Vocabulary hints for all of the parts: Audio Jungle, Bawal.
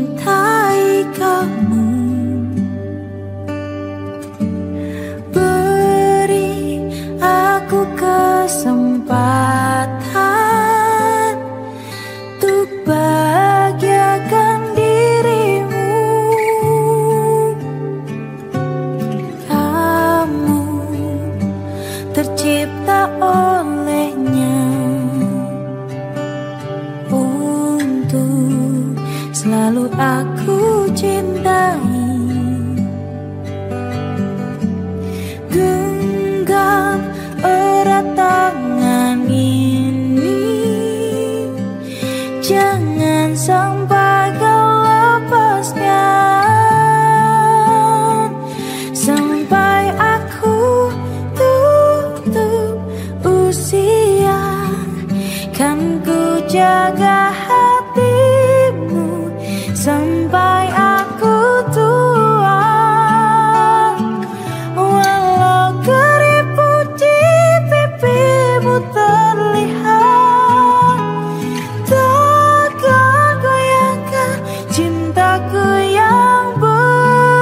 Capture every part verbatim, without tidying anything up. mencintai kamu. Beri aku kesempatan untuk bahagiakan dirimu. Kamu tercipta olehnya untuk selalu aku cintai. Genggam erat tangan ini, jangan sampai kau lepaskan, sampai aku tutup usia. Kan ku jaga hatimu sampai aku tua. Walau keriput di pipimu terlihat, takkan goyahkan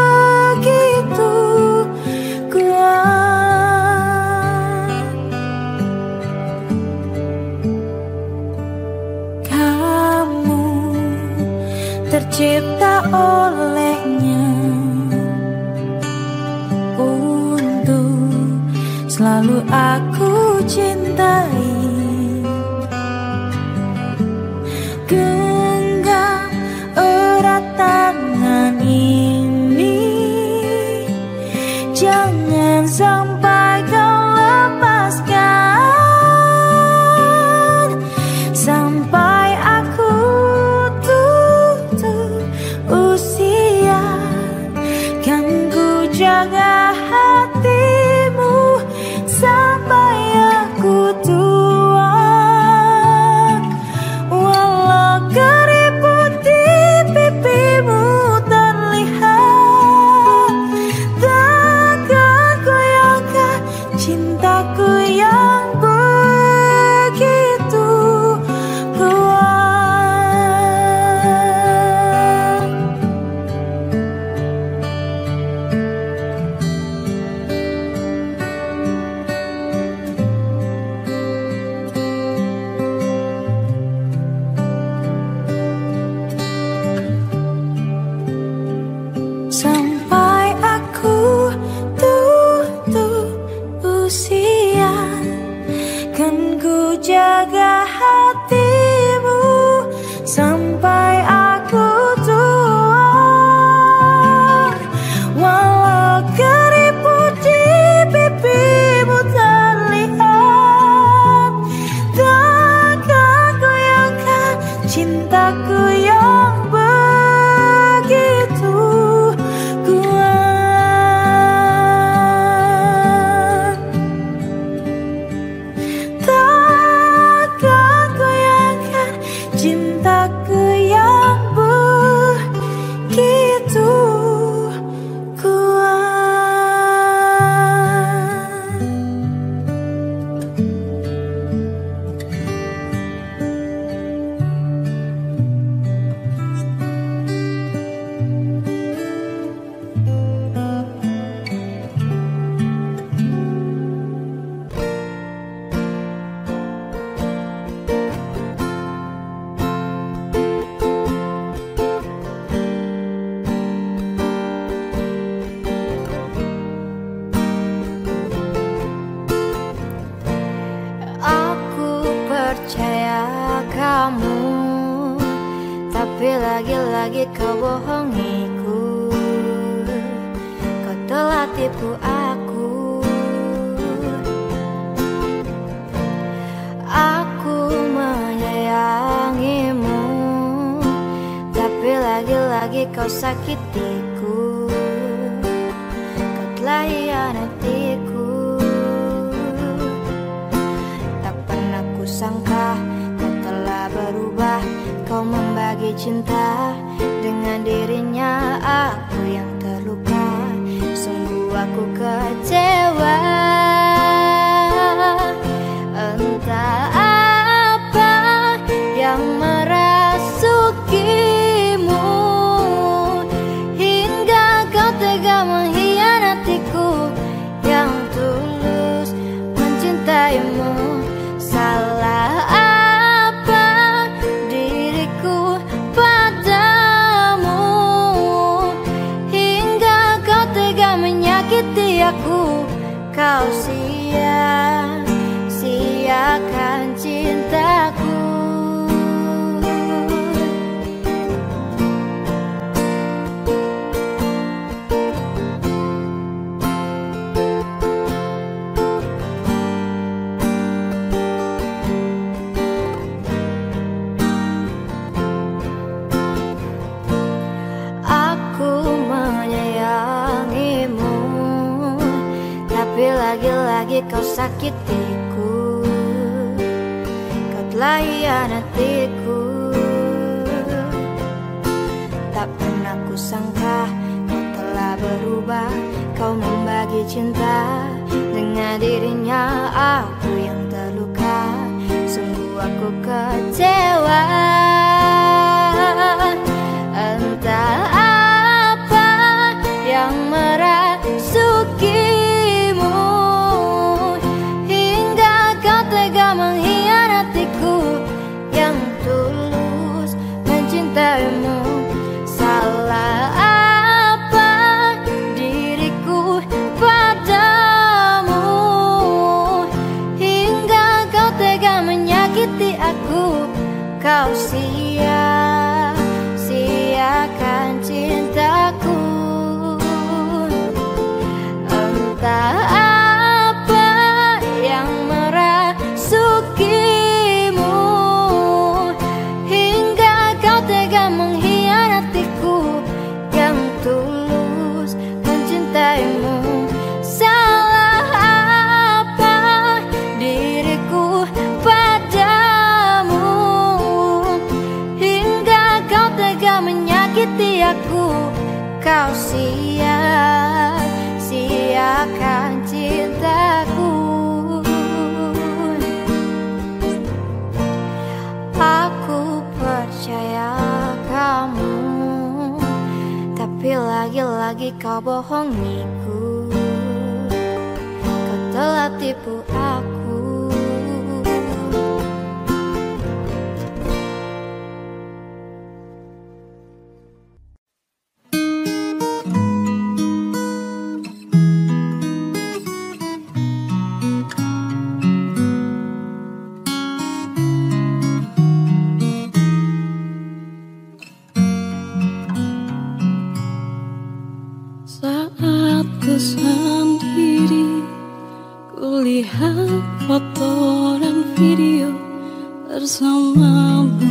cintaku yang begitu kuat. Kamu tercipta olehnya untuk selalu aku cintai. Genggam erat tangan ini, jangan sampai kau lepaskan, sampai aku tutup usia. Kan ku jaga hatimu sampai aku tua. Walau keriput di pipimu terlihat, takkan goyahkan cintaku yang begitu kuat. Sampai aku tutup usia, kan ku jaga hatimu sampai aku tua. Walau keriput di pipimu terlihat, takkan goyahkan cintaku yang begitu kuat. Takkan goyahkan cintaku yang begitu kuat. Aku percaya kamu, tapi lagi-lagi kau bohongiku. Kau telah tipu aku. Aku menyayangimu, tapi lagi-lagi kau sakitiku. Kau telah hianatiku. Sangka kau telah berubah, kau membagi cinta dengan dirinya. Aku yang terluka, sungguh aku kecewa. Entah apa yang merasukimu. padaku, kau sia-siakan cintaku. Lagi-lagi kau sakitiku, kau telah hianatiku. Tak pernah kusangka kau telah berubah, kau membagi cinta dengan dirinya. Aku yang terluka, sungguh aku kecewa. Entah apa yang merasuki, salah apa diriku padamu, hingga kau tega menyakiti aku. Kau sia-siakan cintaku. Entah apa yang merasuki, salah apa diriku padamu, hingga kau tega menyakiti aku. Kau sia-siakan cintaku. Aku percaya kamu, tapi lagi-lagi kau bohongiku. Telah tipu aku. Saat ku sendiri, kulihat foto dan video bersamamu,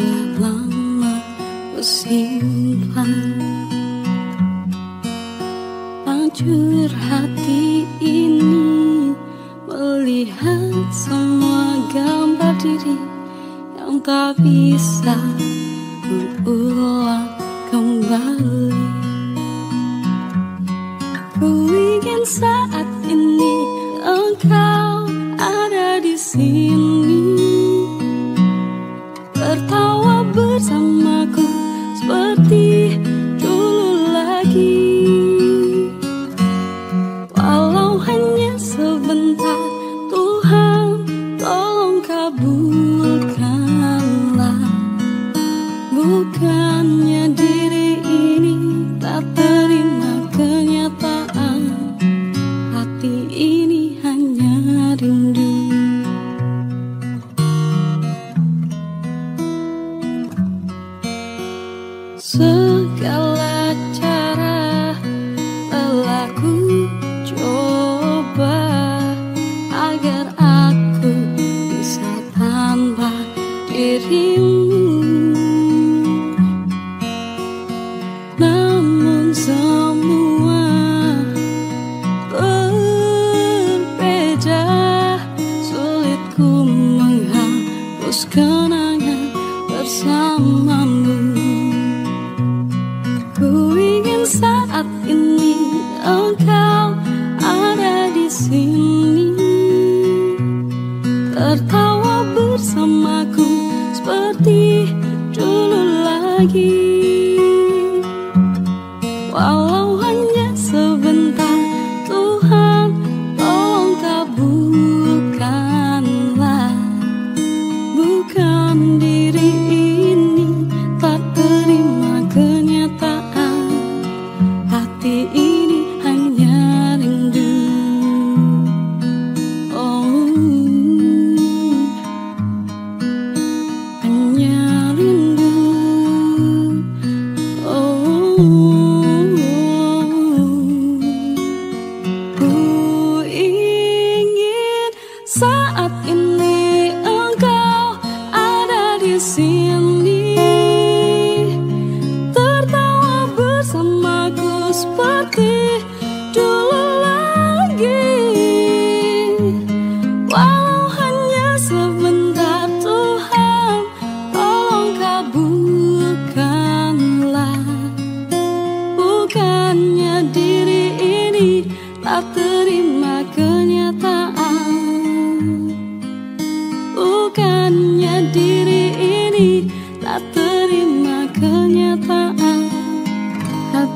yang telah lama kusimpan. Hancur hati ini melihat semua gambar diri yang tak bisa berulang kembali. Ku ingin saat ini engkau ada di sini, tertawa bersamaku seperti dulu lagi. Walau hanya sebentar, Tuhan tolong kabulkanlah. Bukannya diri ini tak terima kenyataan, hati ini rindu. Segala cara telah ku coba agar aku bisa tanpa dirimu, namun semua kenangan bersamamu. Ku ingin saat ini engkau ada di sini, tertawa bersamaku seperti dulu lagi. Walau hanya sebentar, Tuhan tolong kabulkan. Diri ini tak terima kenyataan, hati ini hanya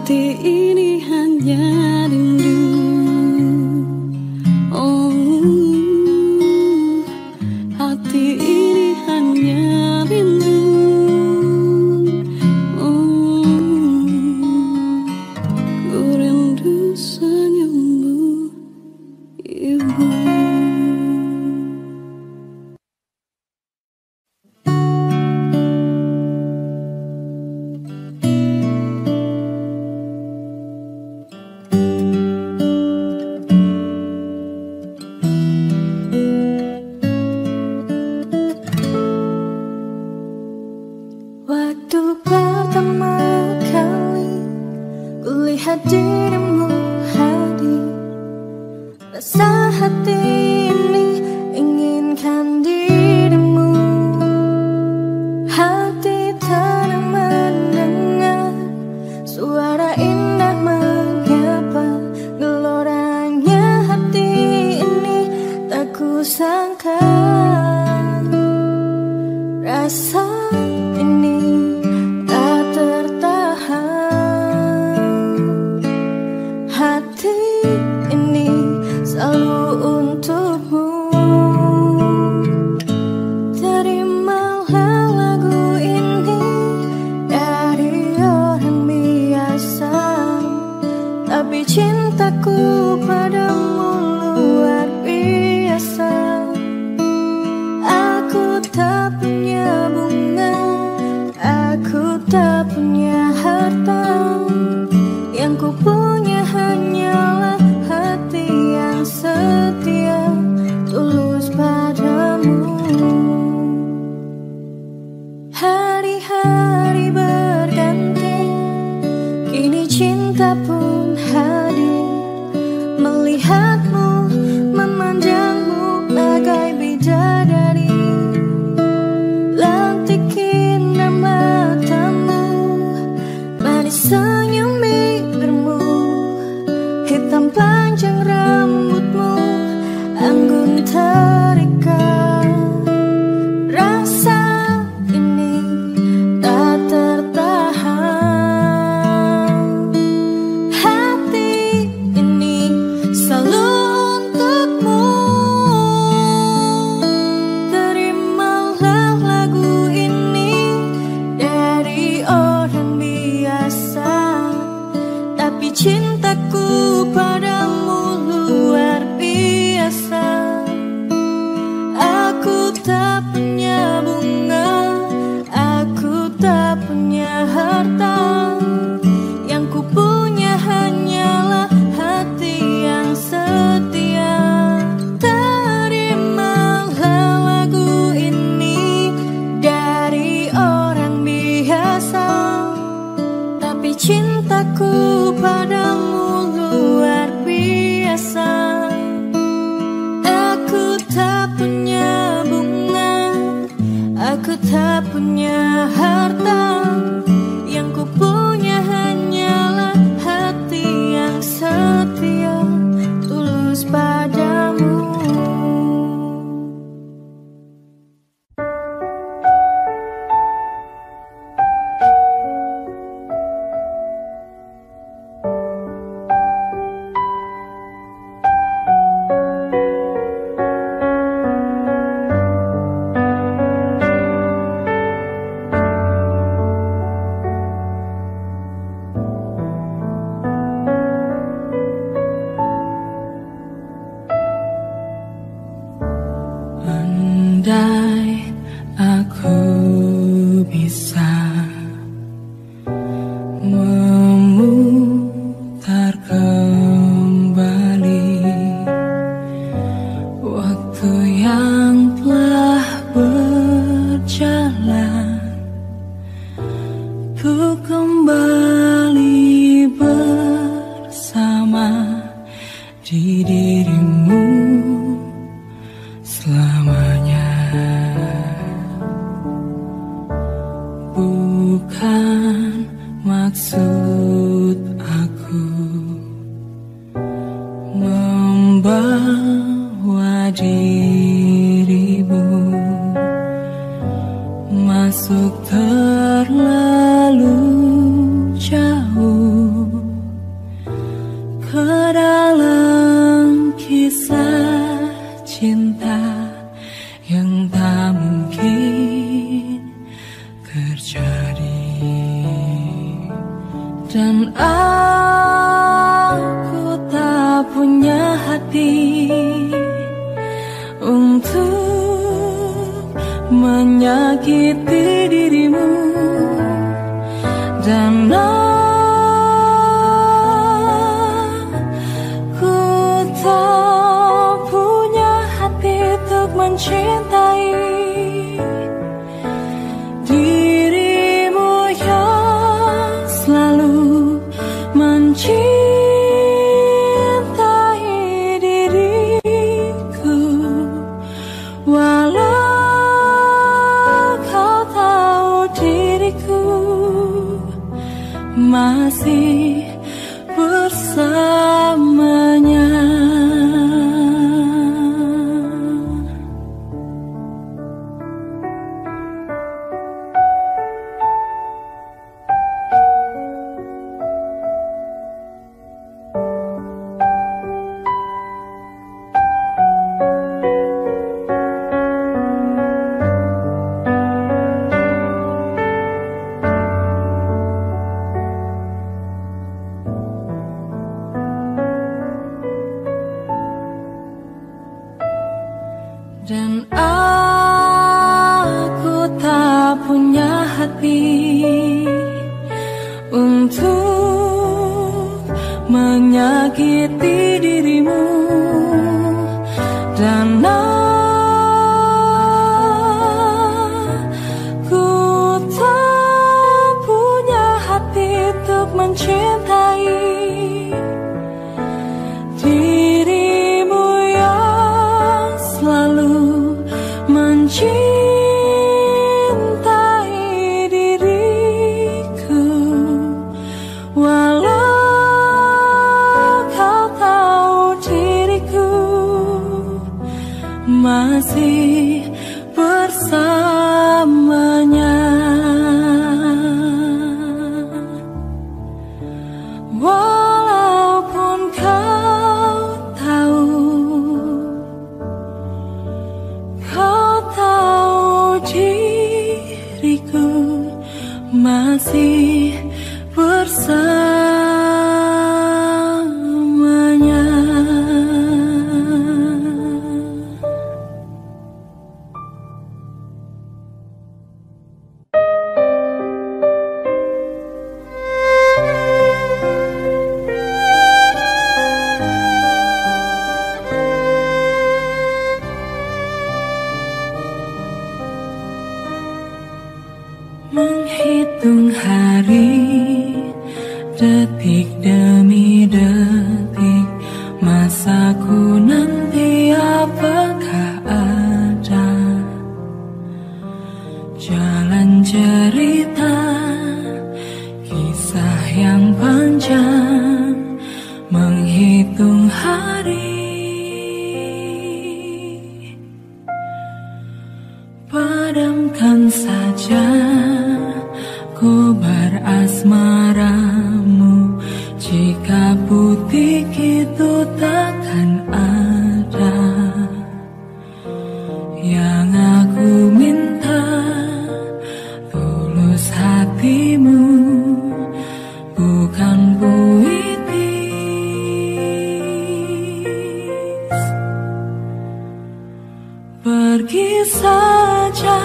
hati ini hanya rindu. Oh, hati ini hanya rindu. Oh, ku rindu senyummu, ibu. Dirimu hadir, rasa hati ini inginkan dirimu. Hati tenang mendengar suara indah menyapa. Geloranya hati ini tak kusangka. Rasa cintaku padamu luar biasa. Aku tak punya bunga, aku tak punya harta. Yang ku punya hanyalah hati yang setia, tulus padamu. Hari-hari berganti, kini cinta pun hadir. Melihatmu, memandangmu bagai bidadari. Lentikin nama matamu, manis senyum bibirmu, hitam panjang rambutmu, anggun terikat. Rasa ini tak tertahan. Cintaku padamu luar biasa. Aku tak punya bunga, aku tak punya harta. Yang ku punya hanyalah hati yang setia. Terimalah lagu ini dari orang biasa, tapi cintaku padamu luar biasa. Aku tak punya bunga, aku tak punya harta. Yang ku punya hanyalah hati yang setia, tulus padamu. Masuk terlalu jauh Dan aku tak punya hati untuk menyakiti dirimu. Dan aku tak punya hati untuk mencintai dirimu yang selalu mencintai diriku. Walau kau tahu diriku masih bersamanya. Dan aku tak punya hati untuk menyakiti dirimu. Dan aku tak punya hati untuk mencintai cintai diriku. Walau kau tahu diriku masih bersamanya. Walaupun kau tahu diriku masih bersamanya. Menghitung hari, detik demi detik, masaku nanti apakah ada jalan cerita, kisah yang panjang. Menghitung hari, padamkan saja kobar asmaramu, jika putih itu takkan ada. Yang aku minta tulus hatimu, bukan puitis. Pergi saja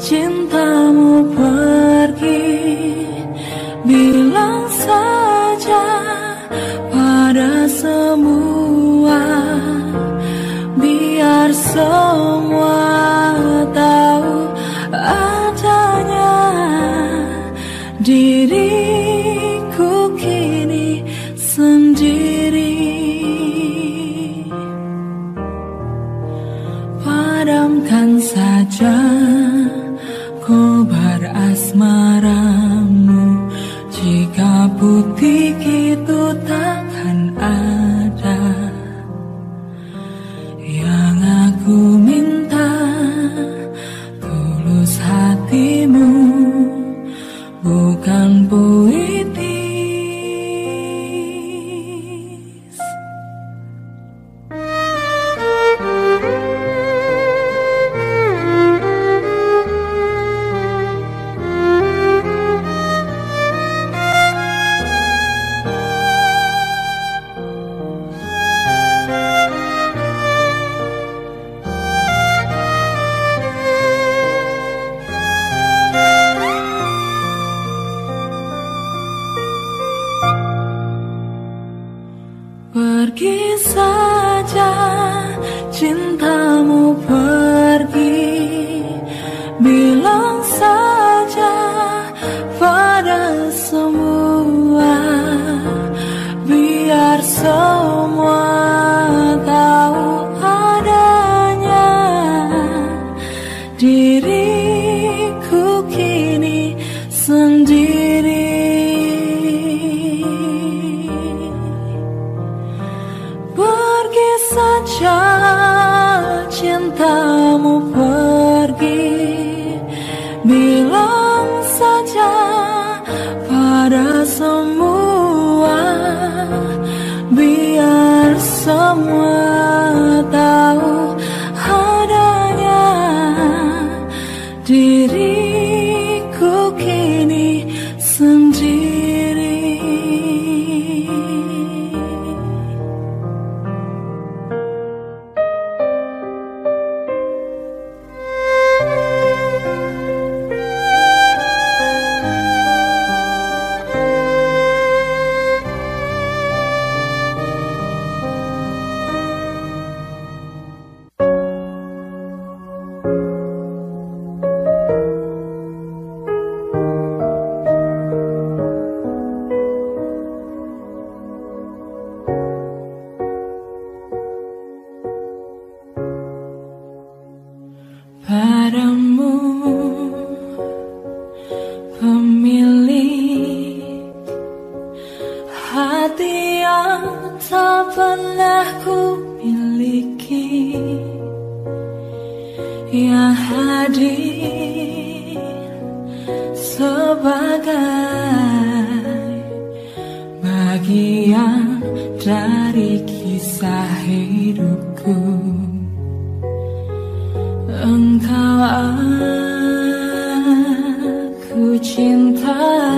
cintamu, pergi. Bilang saja pada semua, biar semua tahu adanya diriku kini sendiri. Padamkan saja kobar asmaramu, jika putih itu takkan ada. Yang aku minta tulus hatimu, bukan puitis. Thank you. saja cintamu pergi, bilang saja pada semua, biar semua tahu adanya diriku kini sendiri. Pergi saja cintamu pergi, bilang saja pada semua, biar semua tahu adanya diriku kini sendiri. Padamu pemilik hati yang tak pernah ku miliki, yang hadir sebagai bagian dari kisah hidupku. Engkau aku cinta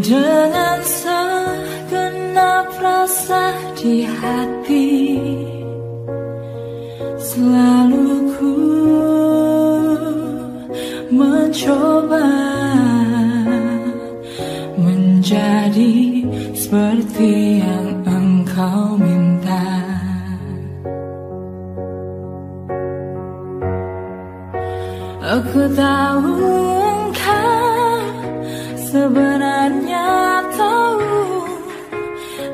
dengan segenap rasa di hati, selalu ku mencoba menjadi seperti yang engkau minta. Aku tahu engkau sebenarnya tahu,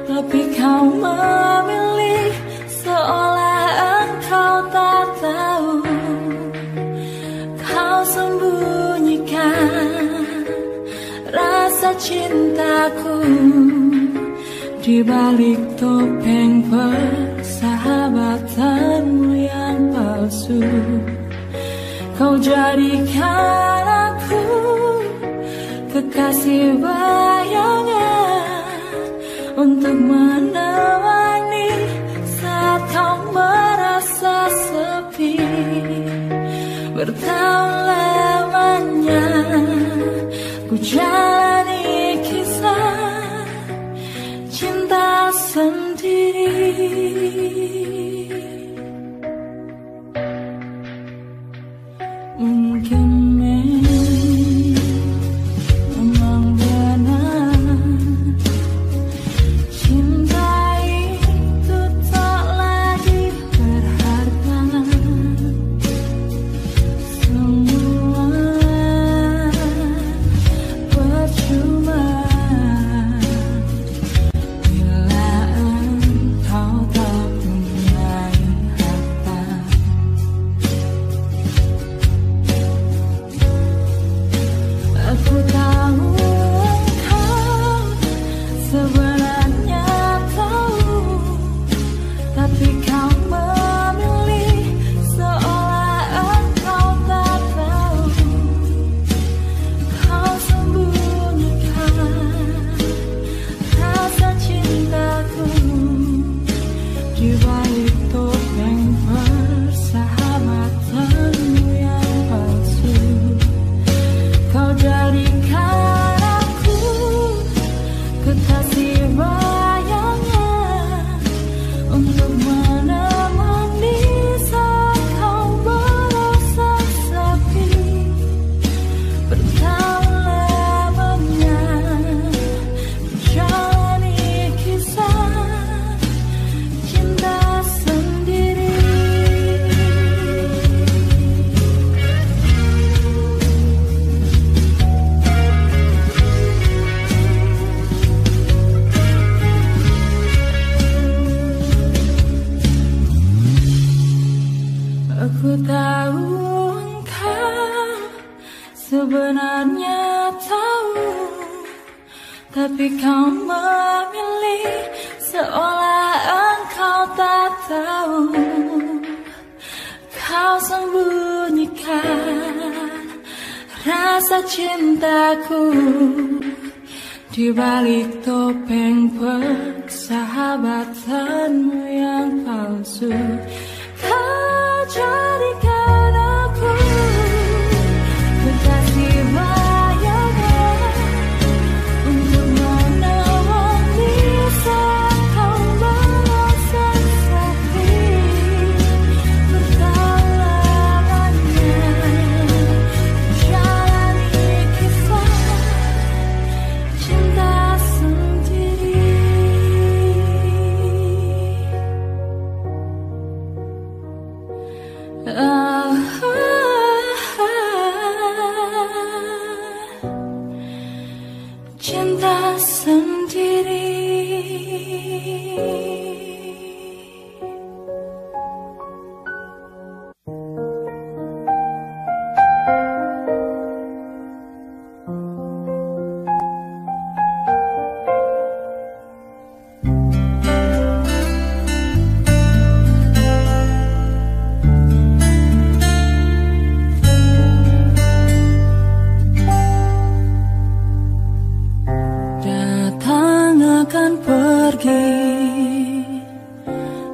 tapi kau memilih seolah engkau tak tahu. Kau sembunyikan rasa cintaku di balik topeng persahabatanmu yang palsu. Kau jadikan aku kekasih bayangan untuk menemani saat kau merasa sepi. Bertahun lamanya ku jalani kisah cinta sendiri. tapi kau memilih seolah engkau tak tahu. Kau sembunyikan rasa cintaku di balik topeng persahabatanmu yang palsu. Kau jadikan aku kekasih bayangan untuk menewan di saat kau merasa sakit bertalangannya. Jalani kisah cinta sendiri. Oh, cinta sendiri.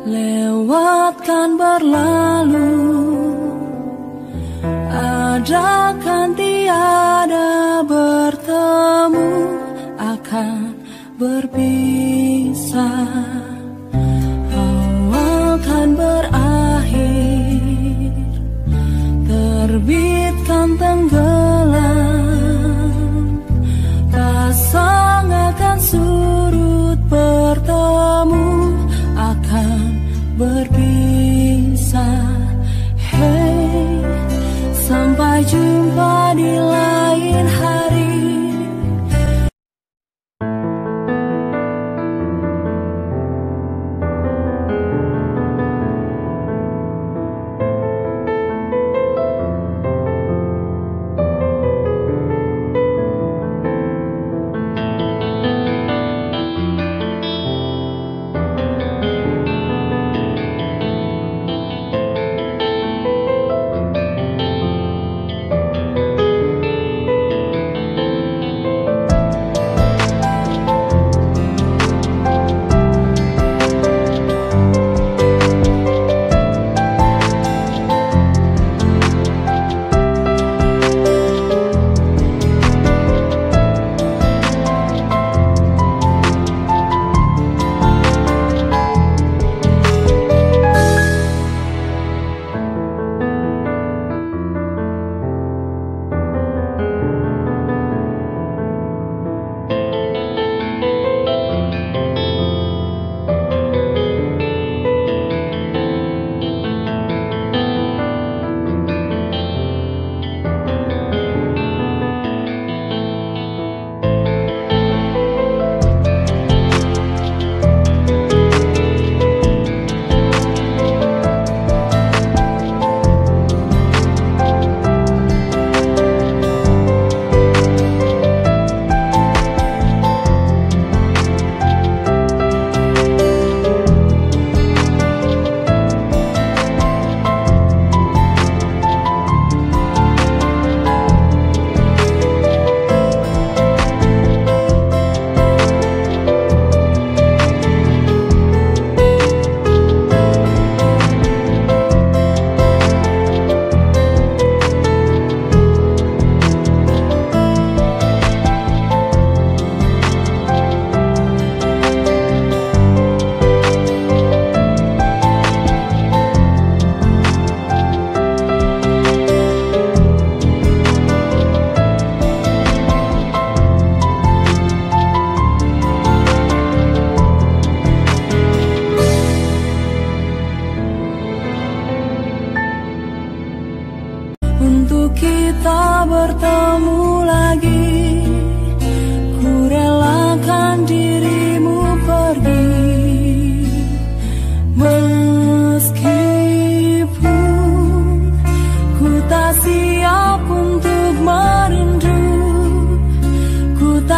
Lewatkan berlalu, ada kan tiada bertemu akan berpisah. Awal kan berakhir, terbit kan tenggelam, pasang akan surut bertemu akan berpisah. Hey, sampai jumpa di lain hari.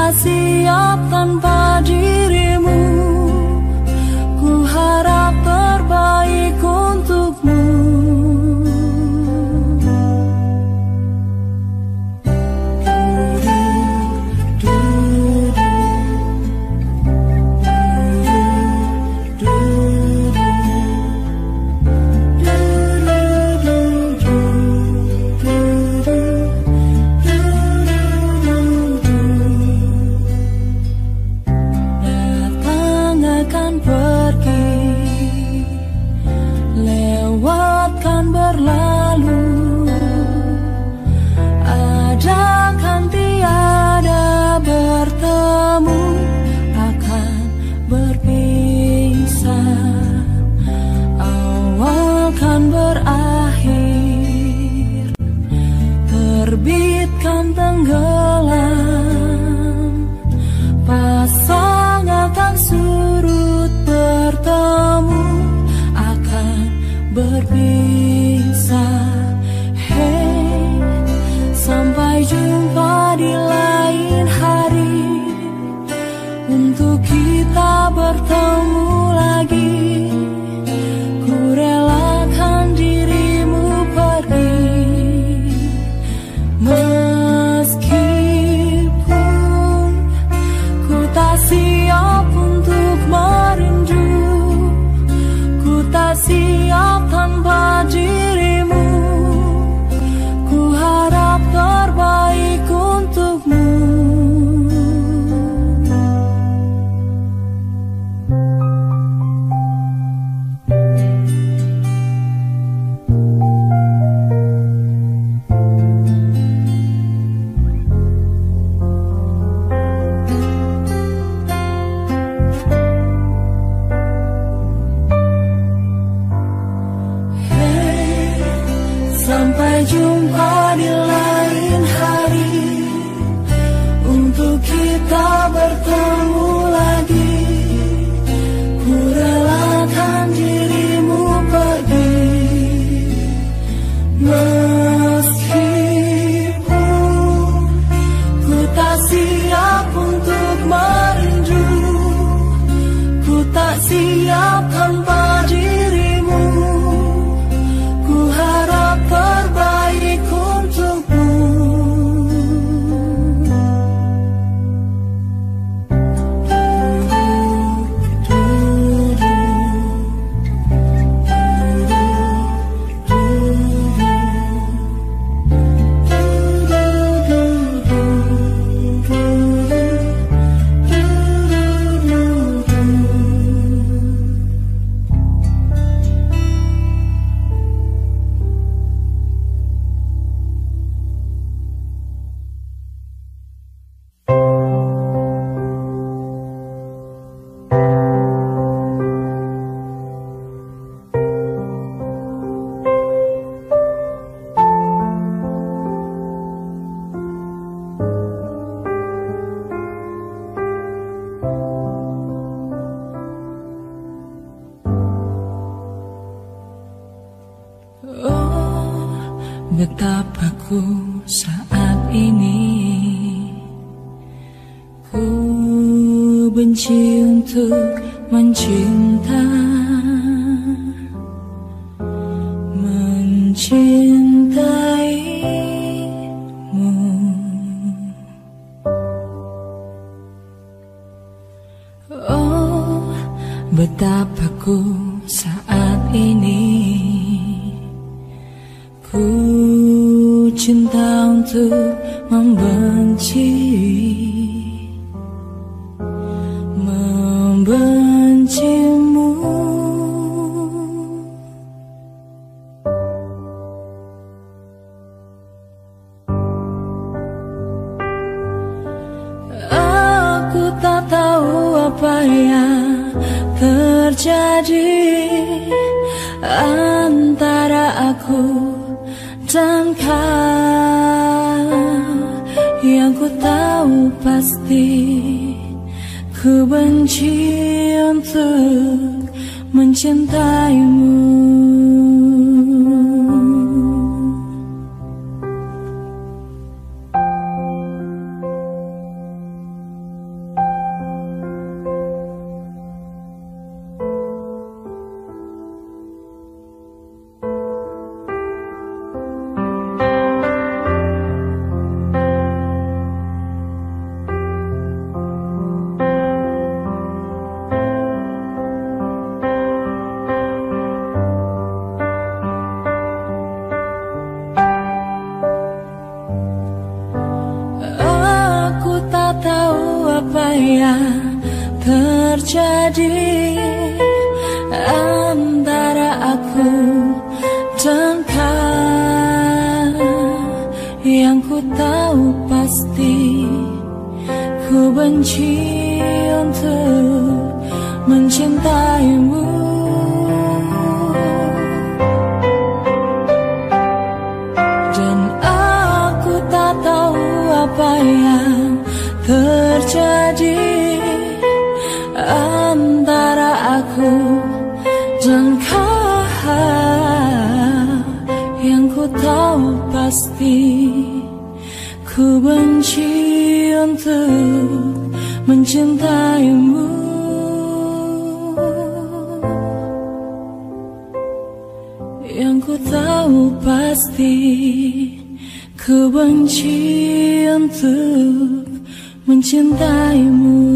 tak siap tanpa dirimu. Ku harap terbaik untukmu. tahu apa yang terjadi antara aku dan kau. Yang ku tahu pasti ku benci untuk mencintaimu. Dan aku tak tahu apa yang terjadi antara aku dan kau. Yang ku tahu pasti ku benci untuk mencintaimu. Yang ku tahu pasti ku benci untuk mencintaimu.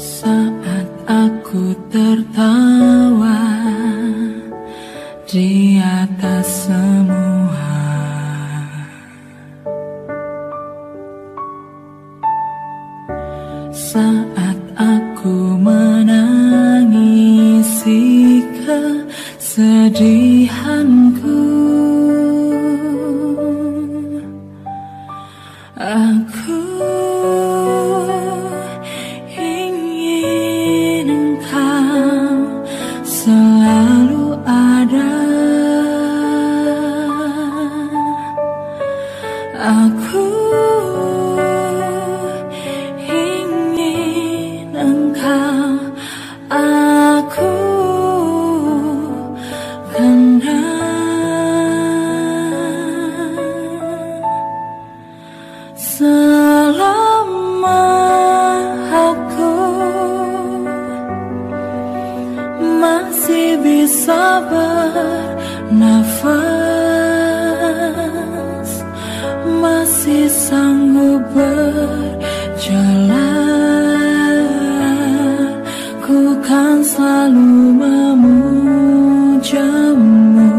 Saat aku tertawa di atas semua, saat aku menangisi kesedihanku, aku bisa bernafas, masih sanggup berjalan, ku kan selalu memujamu.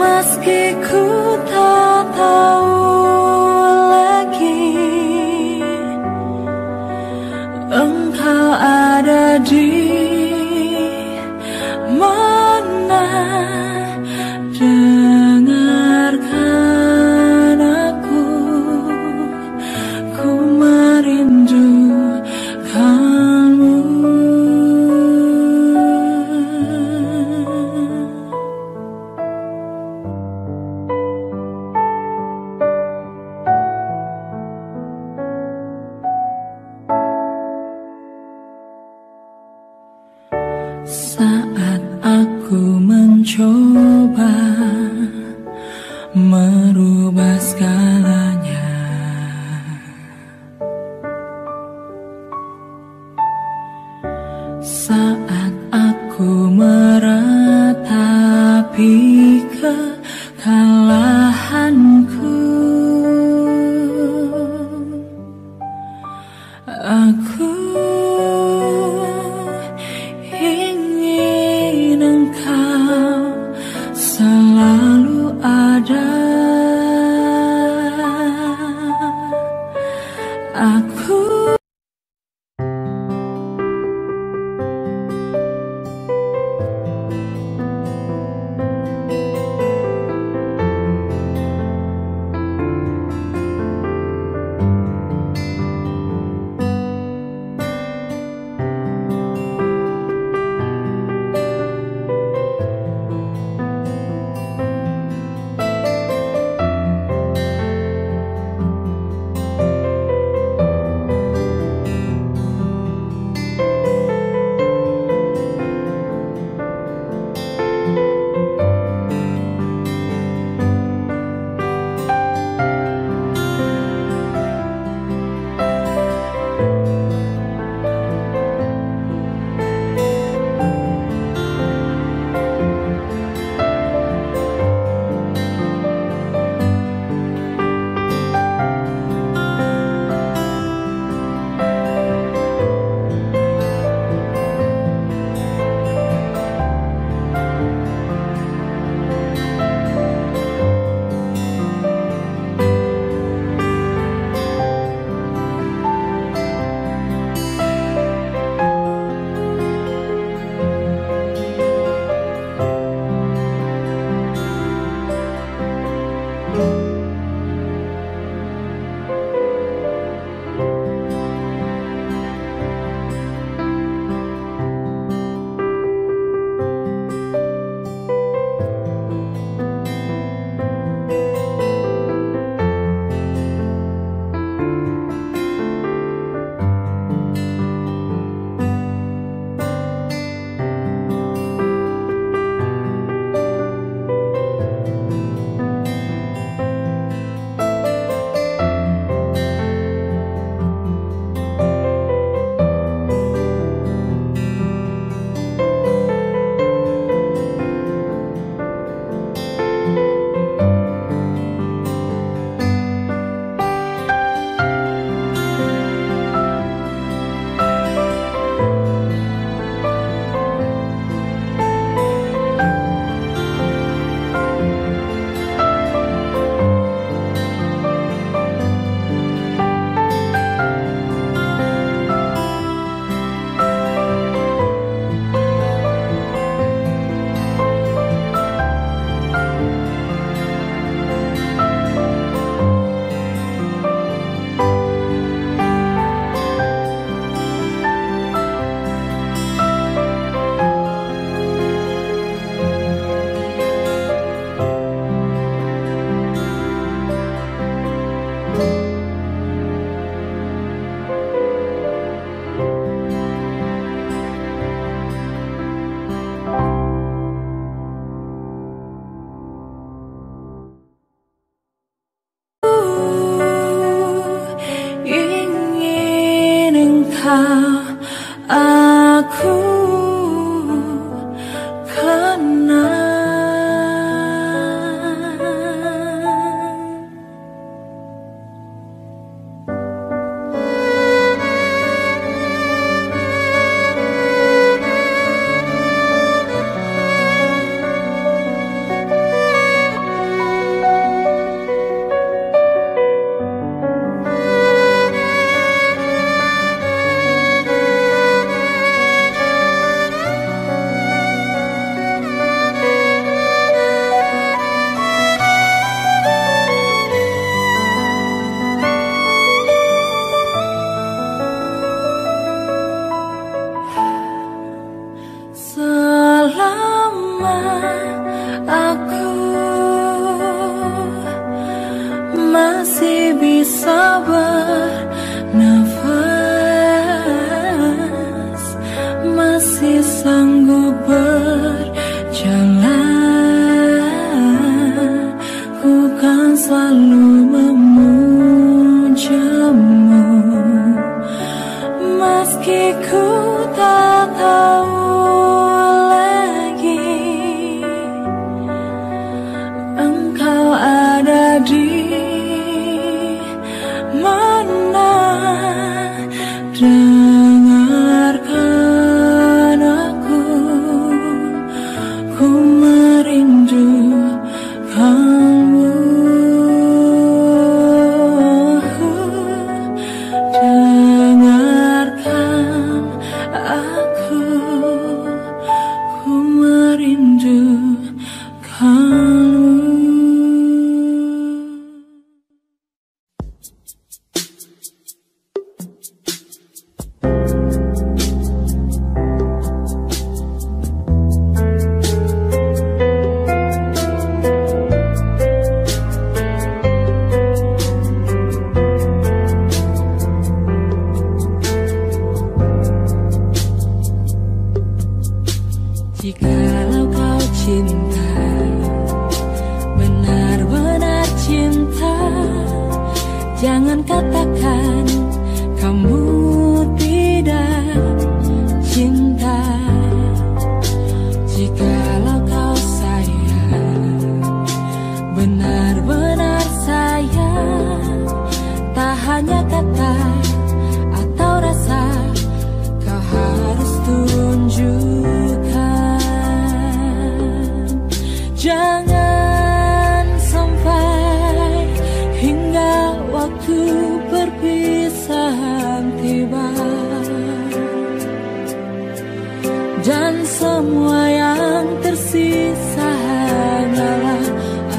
Meski ku tak tahu lagi engkau ada di mencoba merubah segalanya, saat aku meratapi kekalahanku, aku ingin engkau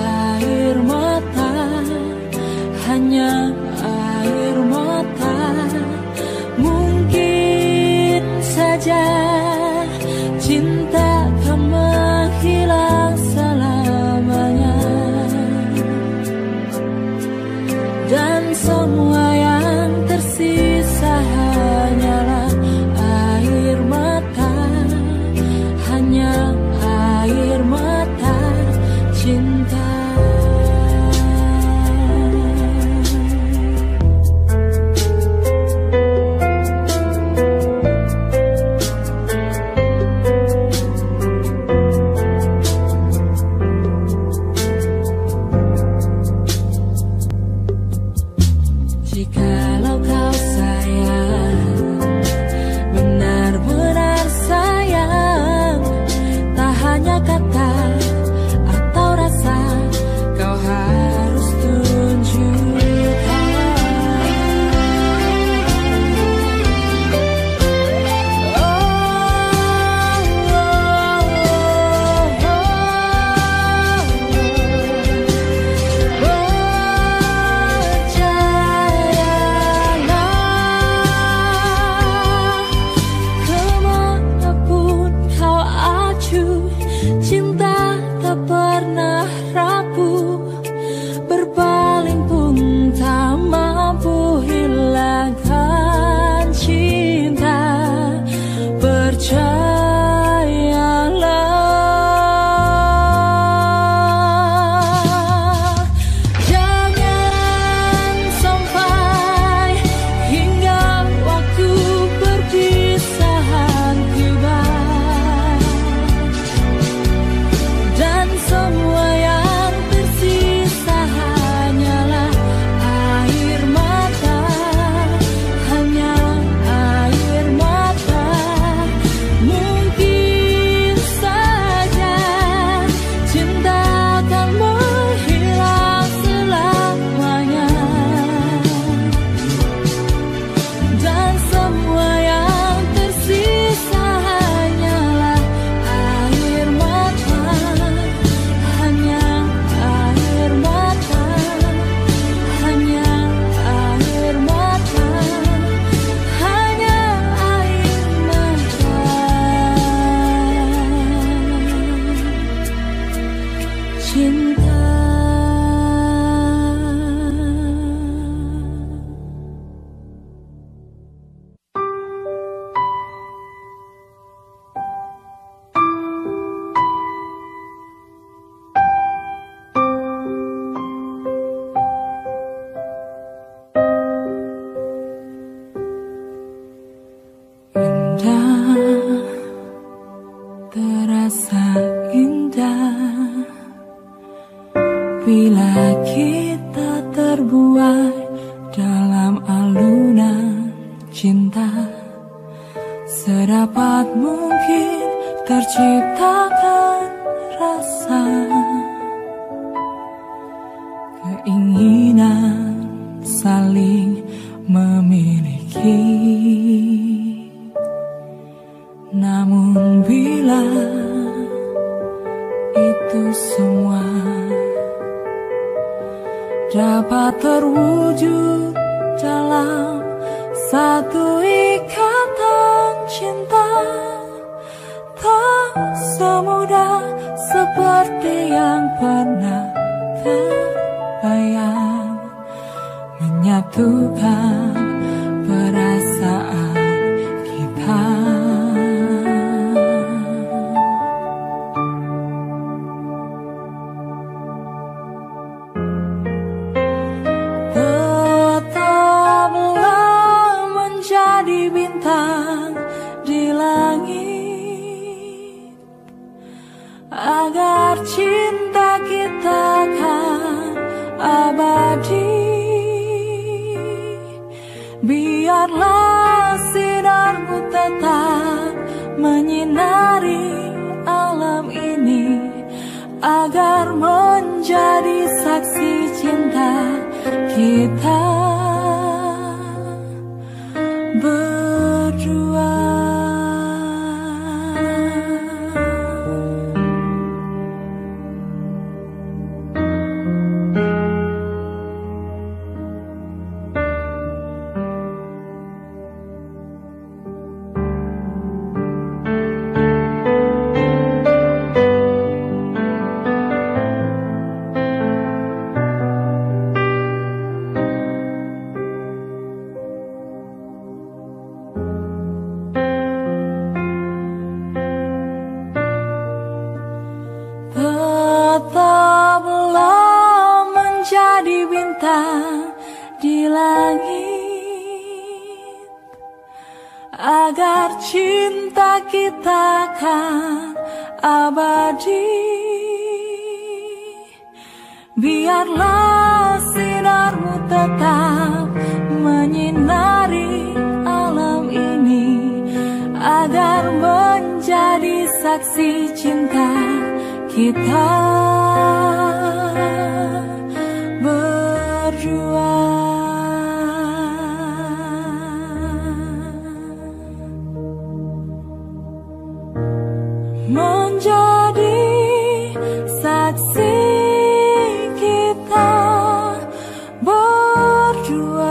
Air mata, hanya air mata. indah bila kita terbuai dalam alunan cinta. Sedapat mungkin terciptakan rasa keinginan saling memiliki. Namun bila itu semua dapat terwujud dalam satu ikatan cinta, tak semudah seperti yang pernah terbayang. Menyatukan perasaan kita, tetaplah menjadi bintang di langit agar cinta kita kan abadi. Biarlah sinarmu tetap menyinari alam ini agar menjadi saksi cinta kita berdua. Tetaplah menjadi bintang di langit agar cinta kita kan abadi. Biarlah sinarmu tetap menyinari alam ini agar menjadi saksi cinta kita berdua. Menjadi saksi kita berdua.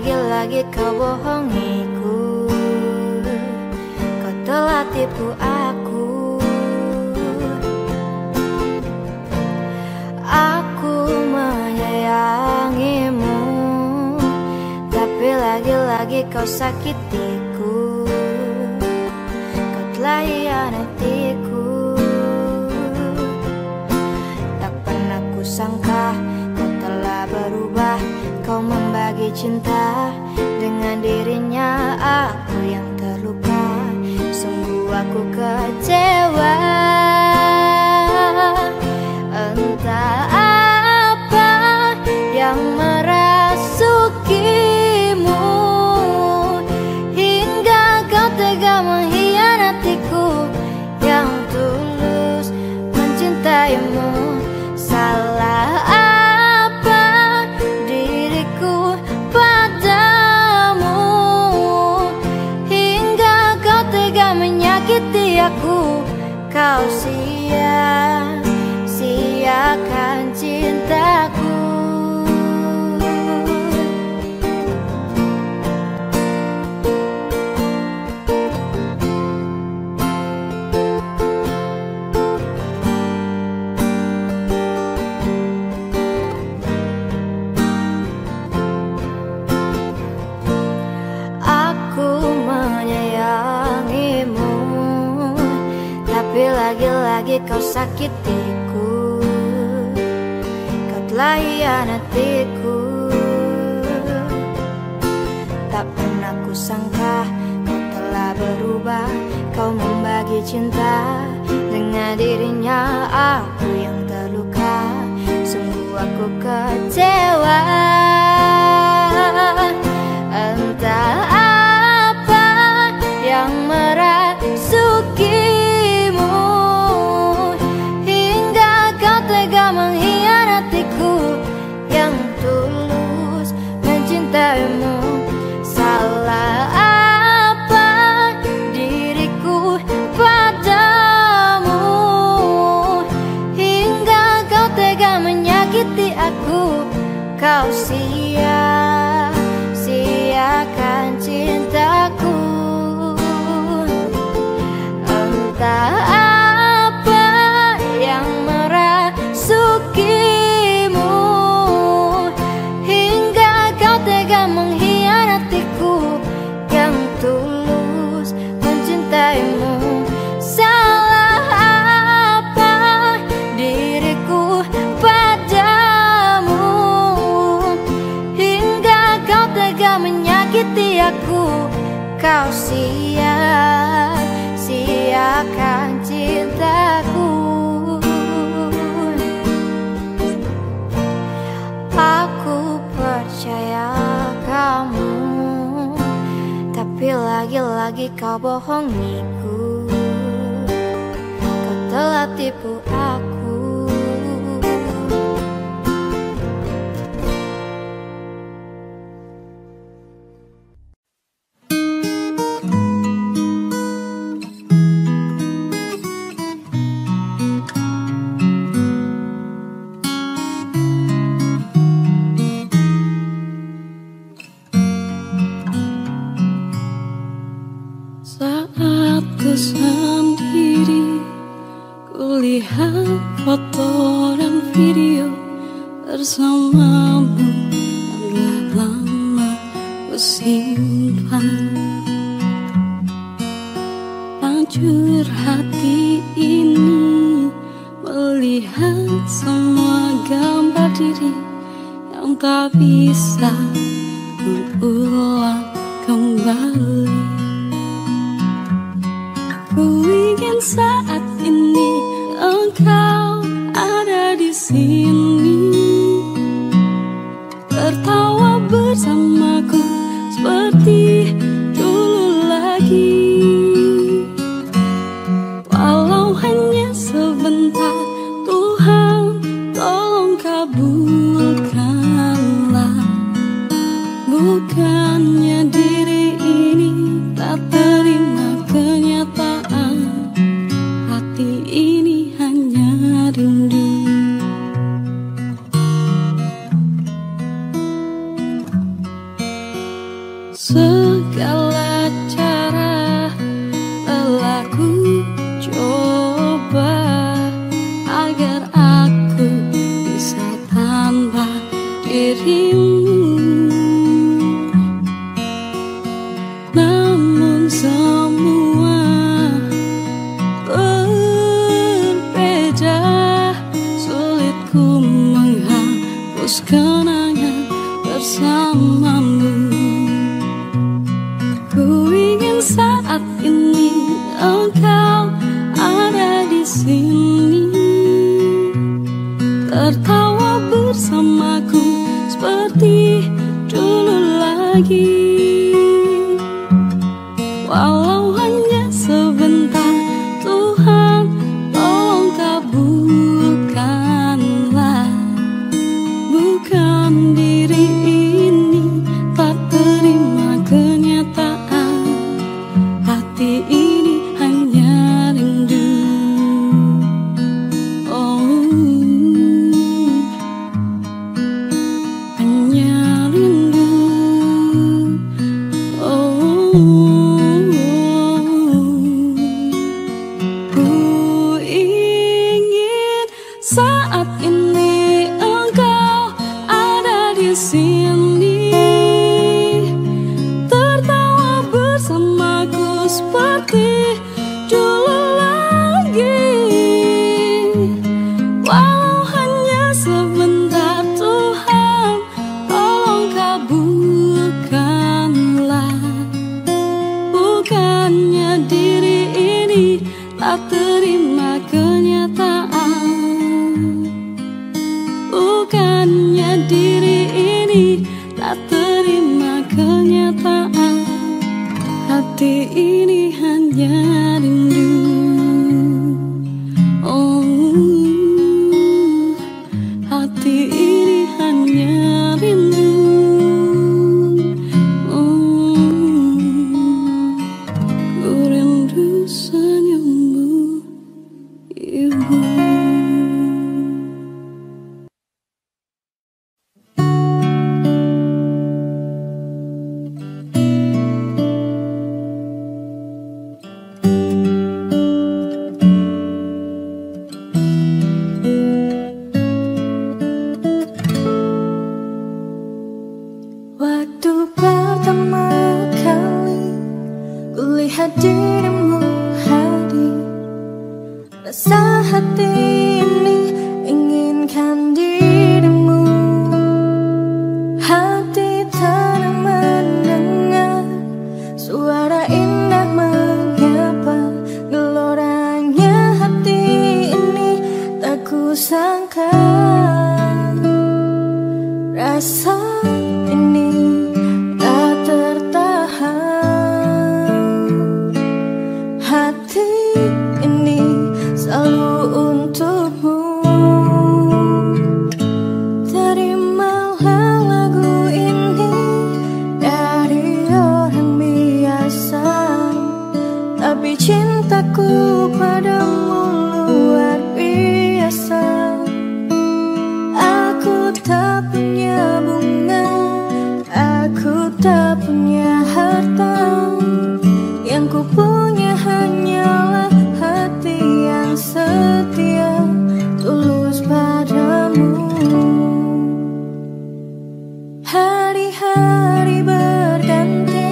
Lagi-lagi kau bohongiku. salah tipu aku. Aku menyayangimu, tapi lagi-lagi kau sakitiku. Kau telah hianatiku. Tak pernah kusangka kau telah berubah. Kau membagi cinta dengan dirinya, aku yang terluka. Sungguh aku kecewa. Entah apa yang merasukimu hingga kau tega mengkhianatiku yang tulus mencintaimu. Salah aku, kau sia-siakan cintaku. Lagi-lagi kau sakitiku, kau telah hianatiku. Tak pernah kusangka kau telah berubah. Kau membagi cinta dengan dirinya, aku yang terluka. Sungguh aku kecewa. Entah apa yang merasuki mengkhianatiku yang tulus mencintaimu. Salah apa diriku padamu hingga kau tega menyakiti aku. Kau sia-siakan cintaku. Entah salah apa diriku padamu hingga kau tega menyakiti aku. Kau sia-siakan cintaku. Aku percaya kamu, tapi lagi-lagi kau bohongiku. Telah tipu aku. Saat ku sendiri, kulihat foto dan video bersamamu, yang lama ku simpan. Hancur hati ini melihat semua gambar diri yang tak bisa ku ulang kembali. Ku ingin saat ini engkau ada di sini, tertawa bersamaku seperti dulu lagi. Walau hanya sebentar, Tuhan tolong kabulkanlah. Bukannya diri ini tak terima kenyataan, hati ini rindu. Segala cara telah kenangan bersamamu. Ku ingin saat ini engkau ada di sini, tertawa bersamaku seperti dulu lagi. Walau hanya sebentar, Tuhan tolong kabulkan. Diri ini tak terima kenyataan, hati ini hanya rindu. Oh, hanya rindu. Oh, ku ingin saat ini engkau sini, tertawa bersamaku seperti dulu lagi. Walau hanya sebentar, Tuhan tolong kabulkanlah. Bukannya diri ini tak terima kenyataan, bukannya diri tak terima kenyataan, hati ini hanya rindu. Oh, hati ini hanya rindu. Oh, ku rindu senyummu, ibu. Dirimu hadir, rasa hati ini inginkan dirimu. Hati tenang mendengar suara indah menyapa. Geloranya hati ini tak kusangka. Rasa ini cintaku padamu luar biasa. Aku tak punya bunga, aku tak punya harta. Yang ku punya hanyalah hati yang setia, tulus padamu. Hari-hari berganti,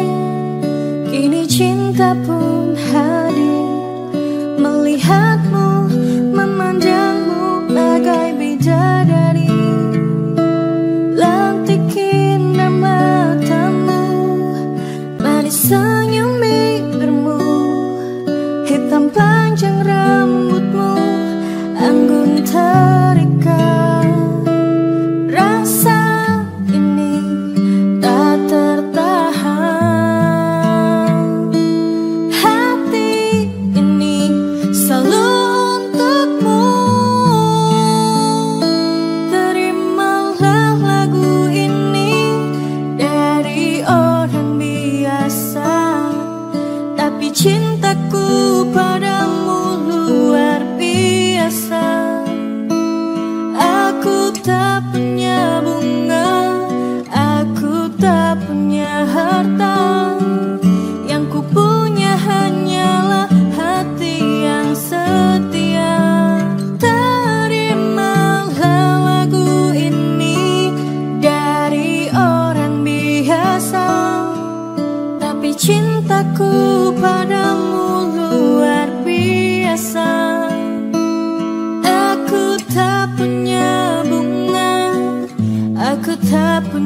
kini cinta pun hadir. Melihatmu, memandangmu bagai bidadari. Lantik indah matamu, manis senyum bibirmu, hitam panjang rambutmu, anggun terikat. Rasa ini tak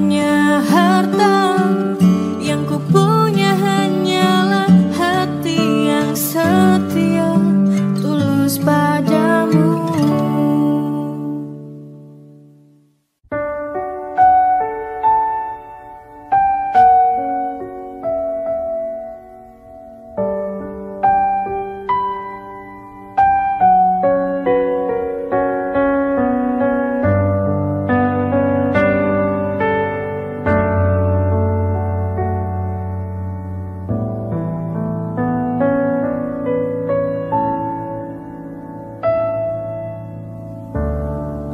punya harta, yang ku punya hanyalah hati yang setia, tulus padamu.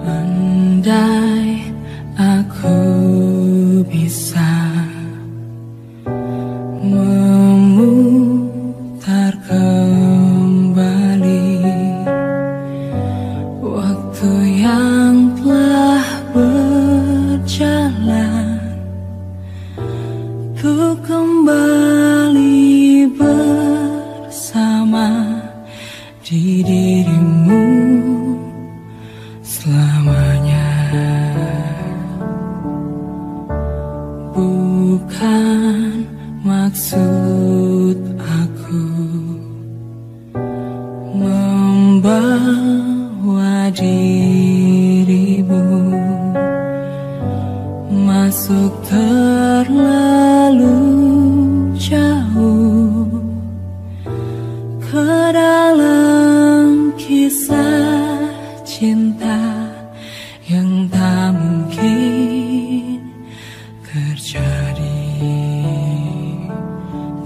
Andai aku bisa memutar kembali waktu yang telah berjalan, ku kembali bersama di dirimu selamanya. Bukan maksud aku membawa dirimu masuk terlalu jauh ke dalam kisah cinta yang tak mungkin terjadi.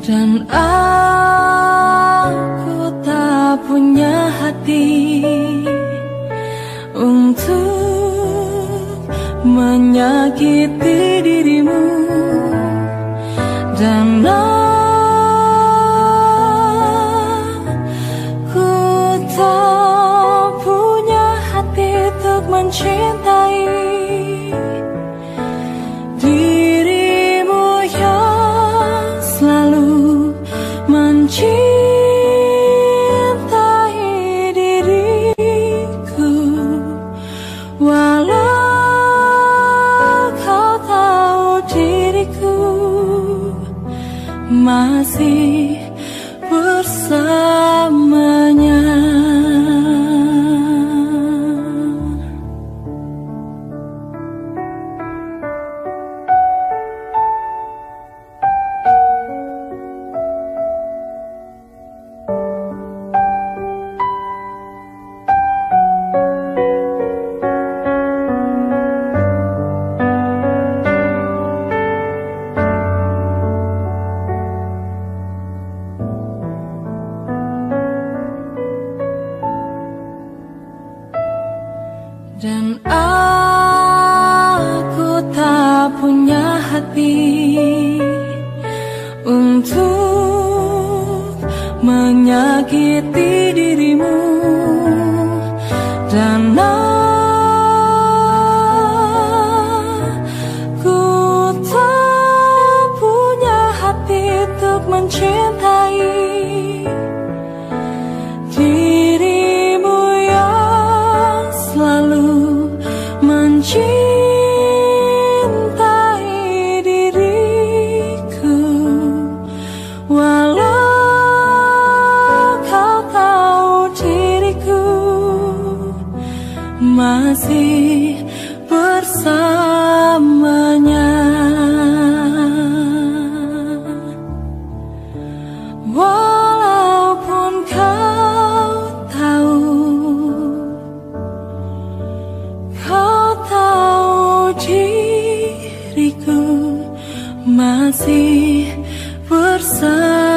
Dan aku tak punya hati untuk menyakiti dirimu, dan aku tak punya hati untuk mencintai dirimu yang selalu mencintai. Masih bersamanya. Dan aku tak punya hati untuk menyakiti dirimu, dan aku tak punya hati untuk mencintai. Masih bersamanya. Walaupun kau tahu, kau tahu diriku masih bersamanya.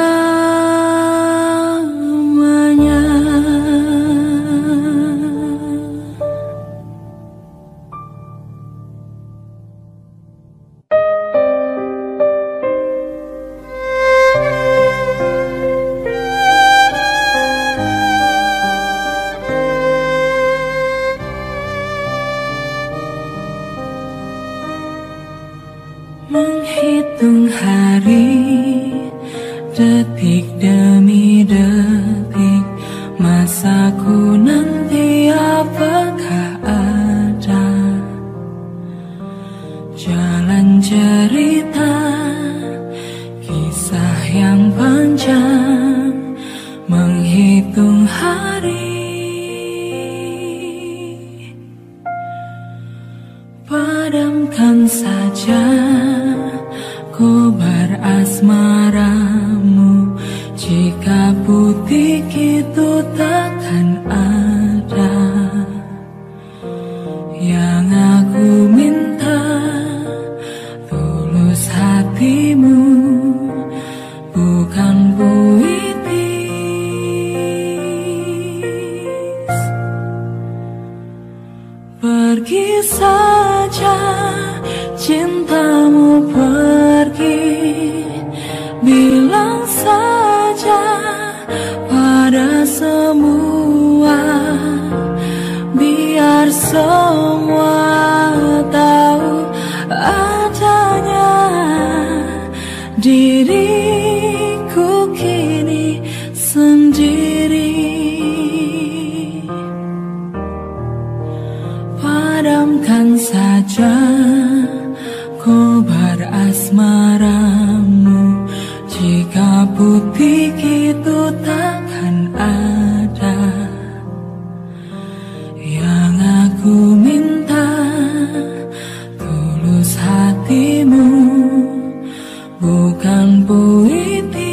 Menghitung hari, detik demi detik, masaku nanti apakah ada jalan-jalan. cerita kisah yang panjang menghitung hari. Padamkan saja kobar asmaramu, jika putih itu takkan ada. Yang aku minta tulus hatimu, bukan puitis. Pergi saja cintamu, pergi. Bilang saja pada semua, biar semua tahu adanya diriku kini sendiri. Padamkan saja kobar asmaramu, jika putih itu takkan ada. Yang aku minta tulus hatimu, bukan puitis.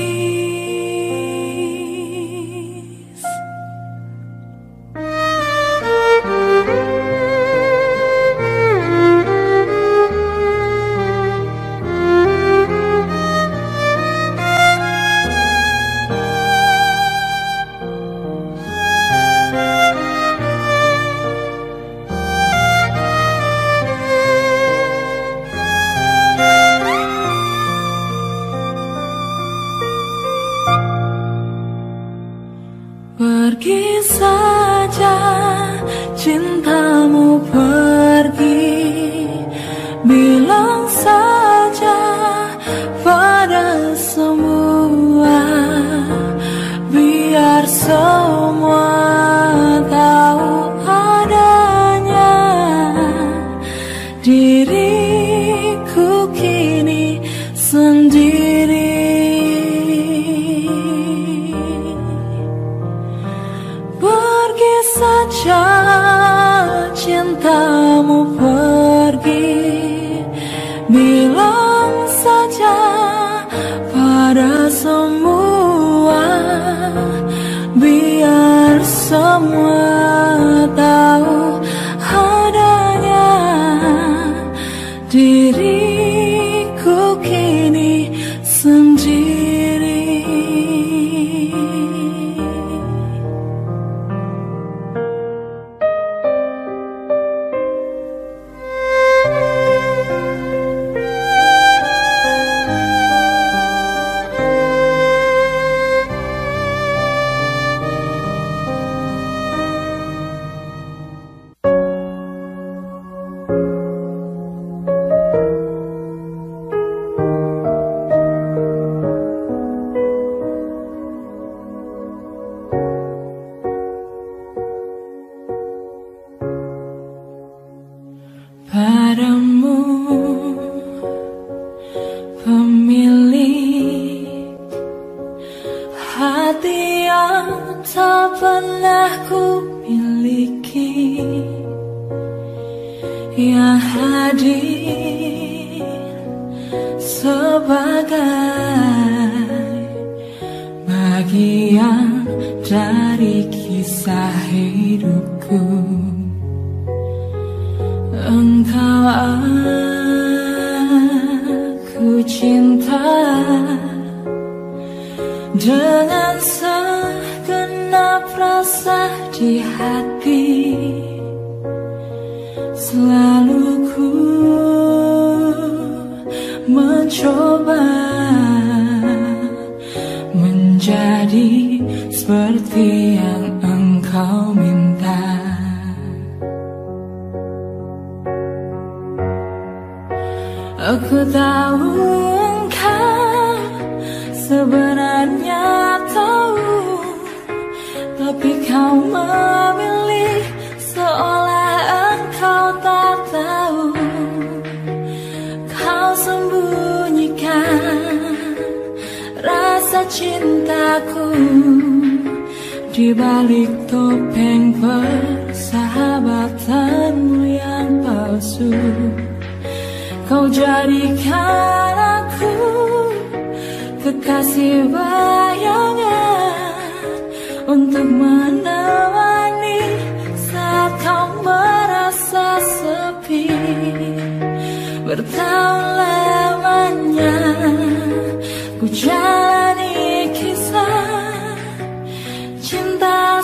Pergi saja cintamu, pergi. Bilang saja pada semua, biar semua tahu adanya diriku kini sendiri. Saja cintamu, pergi. Bilang saja pada semua, biar semua tahu adanya diriku kini sendiri. Padamu, pemilik hati yang tak pernah ku miliki, yang hadir sebagai bagian dari kisah hidupku. Engkau aku cinta dengan segenap rasa di hati, selalu ku mencoba menjadi seperti yang engkau minta. Aku tahu engkau sebenarnya tahu, tapi kau memilih seolah engkau tak tahu. Kau sembunyikan rasa cintaku di balik topeng persahabatanmu yang palsu. Kau jadikan aku kekasih bayangan untuk menemani saat kau merasa sepi. Bertahun lamanya ku jalani kisah cinta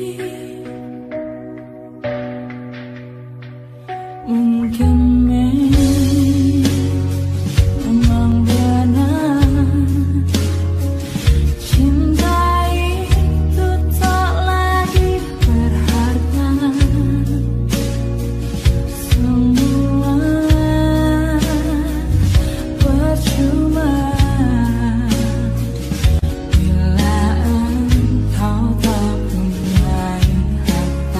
Mungkin memang benar cinta itu tak lagi berharga, semua percuma bila engkau tak punya harta.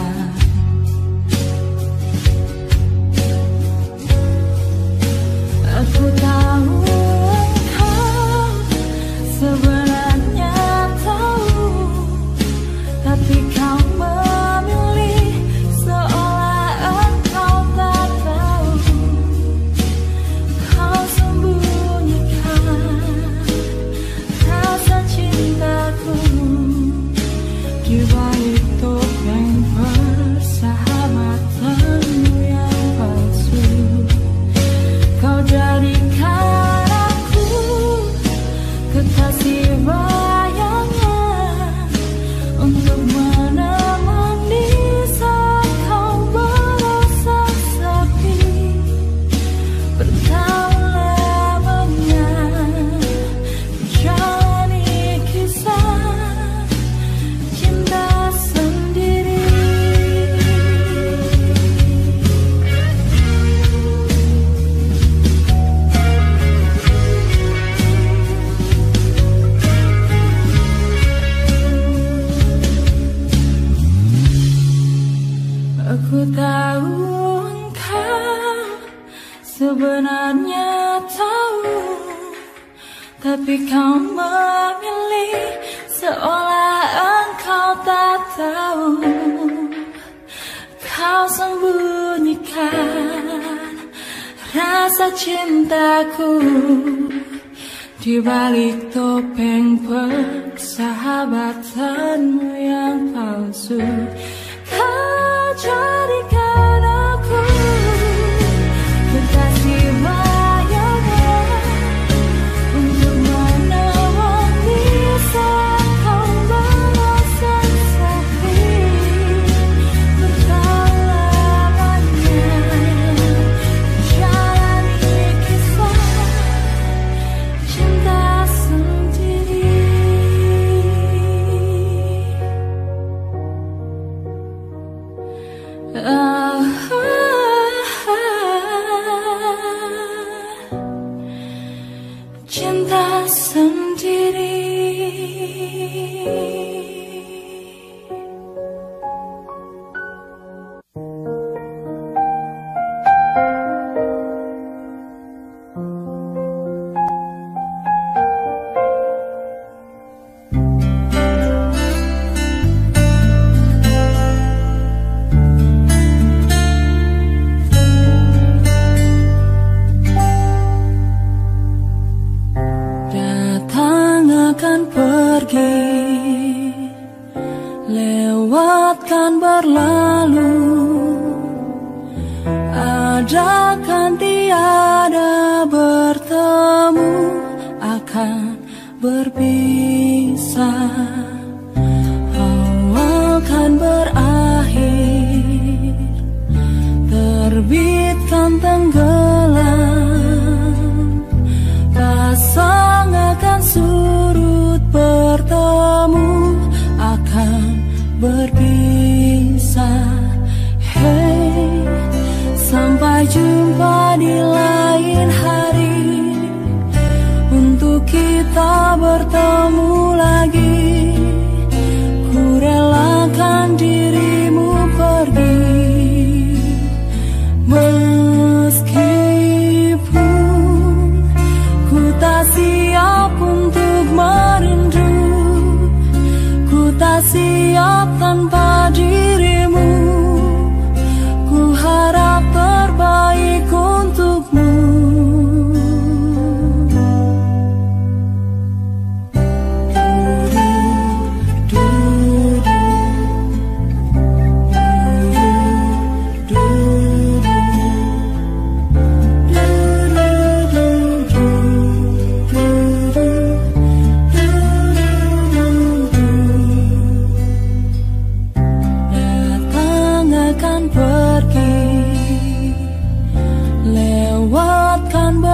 Aku tahu engkau sebenarnya tahu, tapi kau memilih seolah engkau tak tahu. Kau sembunyikan rasa cintaku di balik topeng persahabatanmu yang palsu. Kau jadikan aku kekasih bayangan untuk menemani saat kau merasa sepi. Bertahun lamanya ku jalani kisah cinta sendiri. Aku tahu engkau sebenarnya tahu, tapi kau memilih seolah engkau tak tahu. Kau sembunyikan rasa cintaku di balik topeng persahabatanmu yang palsu. Kau jadikan aku kekasih bayangan untuk menemani saat kau merasa sepi. Bertahun lamanya ku jalani kisah cinta sendiri. Ah, cinta sendiri. Datang akan pergi, lewatkan berlalu, ada kan tiada bertemu, akan berpisah, awal kan berakhir, terbitkan tenggelam, pasang akan surut bertemu, akan berpisah. Hey, sampai jumpa di lain hari untuk kita bertemu lagi. Ku relakan dirimu pergi meski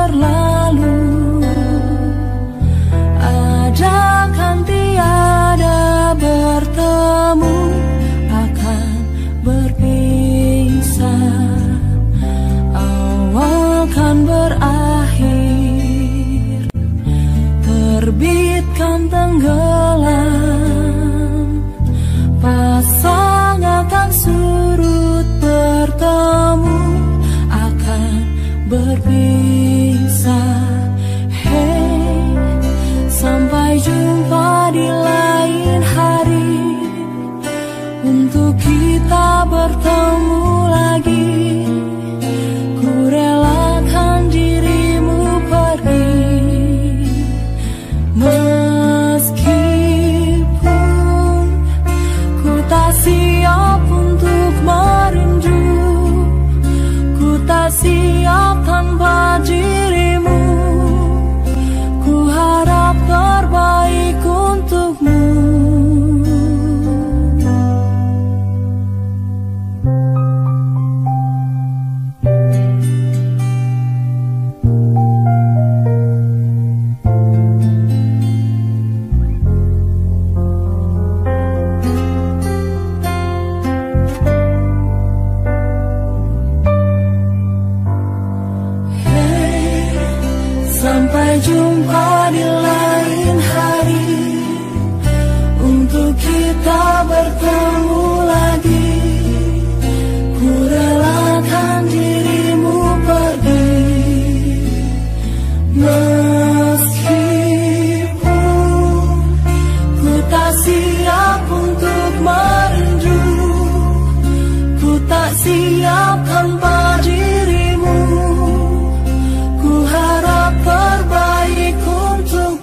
berlalu, ada kan tiada bertemu, akan berpisah, awal kan berakhir, terbit kan tenggelam, pasang akan surut bertemu, akan berpisah. Sampai jumpa di lain hari, untuk kita bertemu lagi. Ku relakan dirimu pergi, meskipun ku tak siap untuk merindu, ku tak siap tanpa dirimu. Ku harap terbaik untukmu. Sampai jumpa di lain hari, untuk kita bertemu lagi. Ku relakan dirimu pergi, meskipun ku tak siap untuk merindu, ku tak siap tanpa dirimu. Ku harap terbaik untukmu.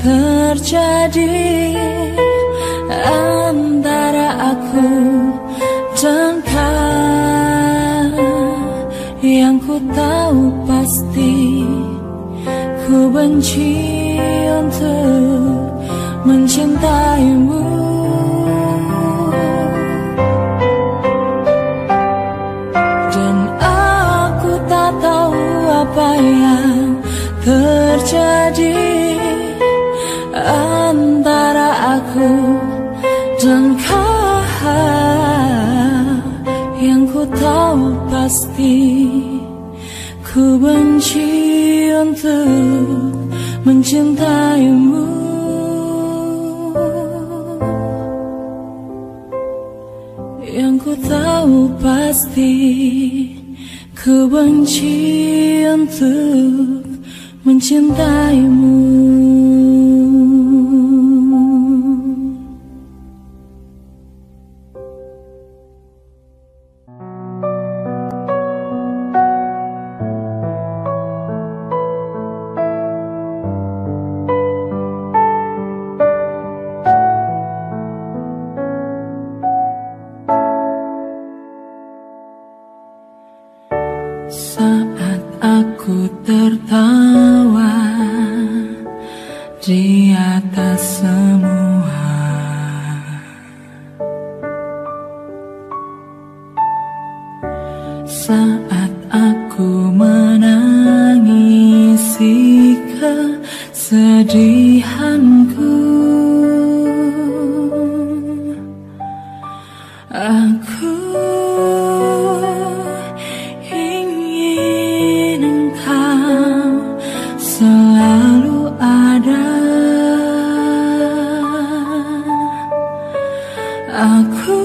Terjadi antara aku dan kau, yang ku tahu pasti, ku benci untuk mencintaimu. Dan aku tak tahu apa yang terjadi antara aku dan kau. Yang ku tahu pasti, ku benci untuk mencintaimu. Yang ku tahu pasti, ku benci untuk mencintaimu. Saat aku tertawa di atas semua, saat aku menangisi kesedihanku, aku Aku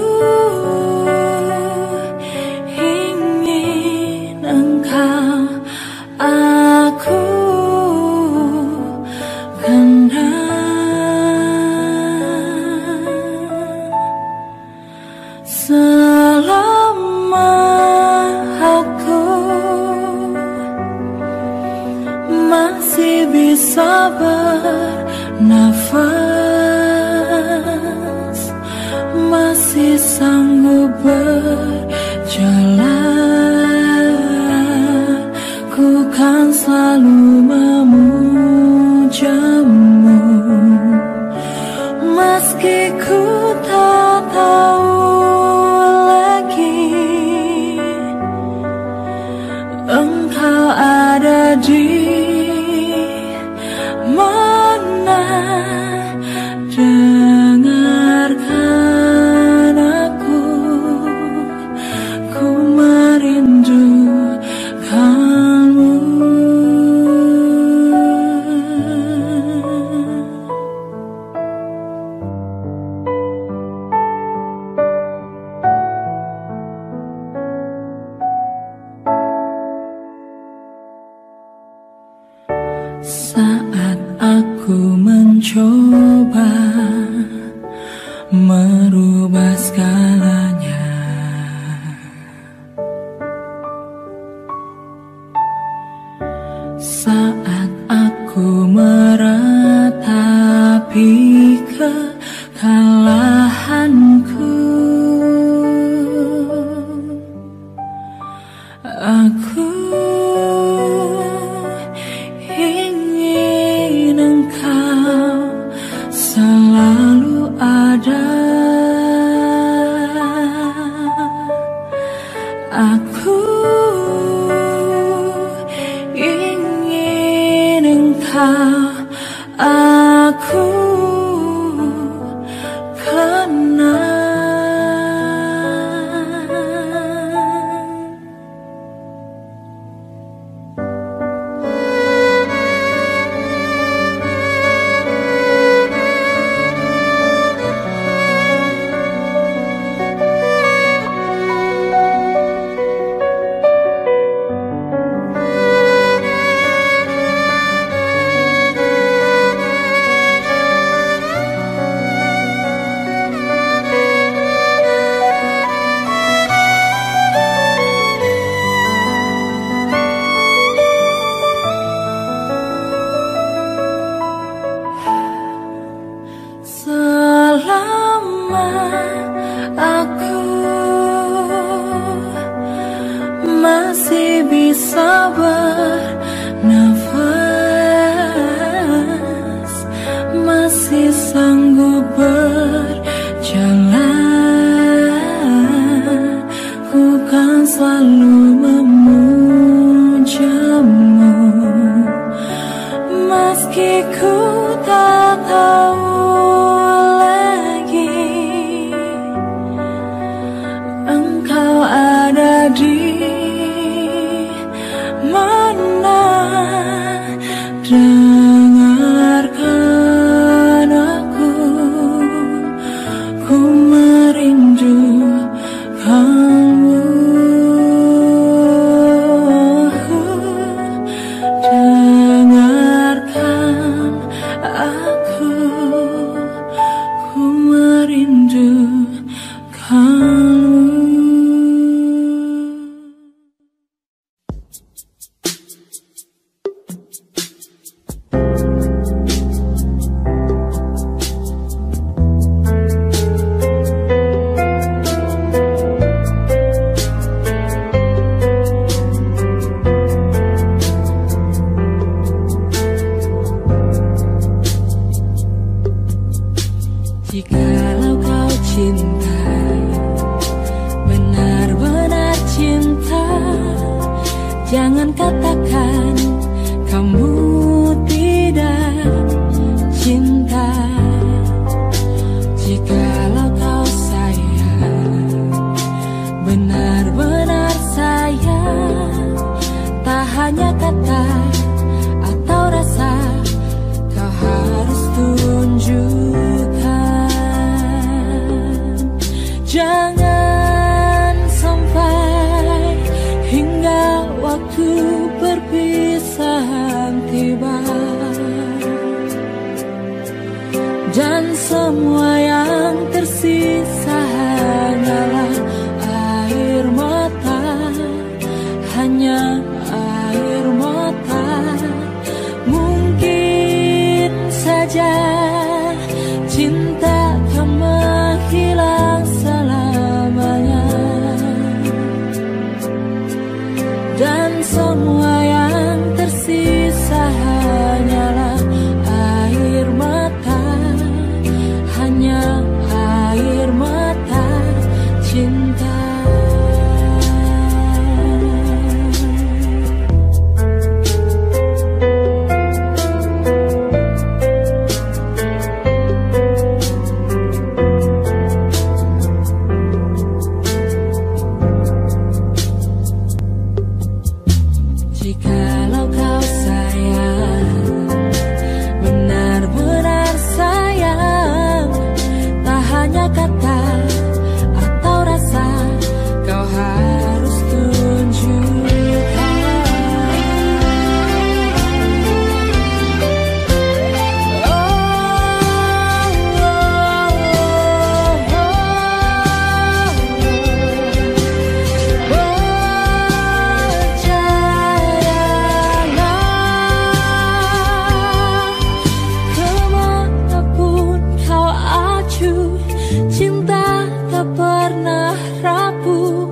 ingin engkau, aku kenal selama aku masih bisa bernafas. Masih sanggup berjalan, ku kan selalu memujamu. Meski ku tak tahu lagi, engkau ada di mana. Saat aku mencoba merubah segalanya, saat aku meratapi kekalahanku, aku Jikalau kau cinta, benar-benar cinta, jangan katakan kamu tidak cinta. Jikalau kau sayang, benar-benar sayang, tak hanya kata atau rasa, kau harus tunjukkan. Jangan sampai hingga waktu perpisahan tiba dan semua yang tersisa hanyalah air mata, hanya air mata. Mungkin saja cinta kamu hilang selamanya, dan semua yang tersisa hanyalah air mata, hanya air mata cinta. Jikalau kau sayang, benar-benar sayang, tak hanya kata atau rasa, kau harus tunjukkan. Oh, oh, oh, oh, oh. Cinta tak pernah rapuh,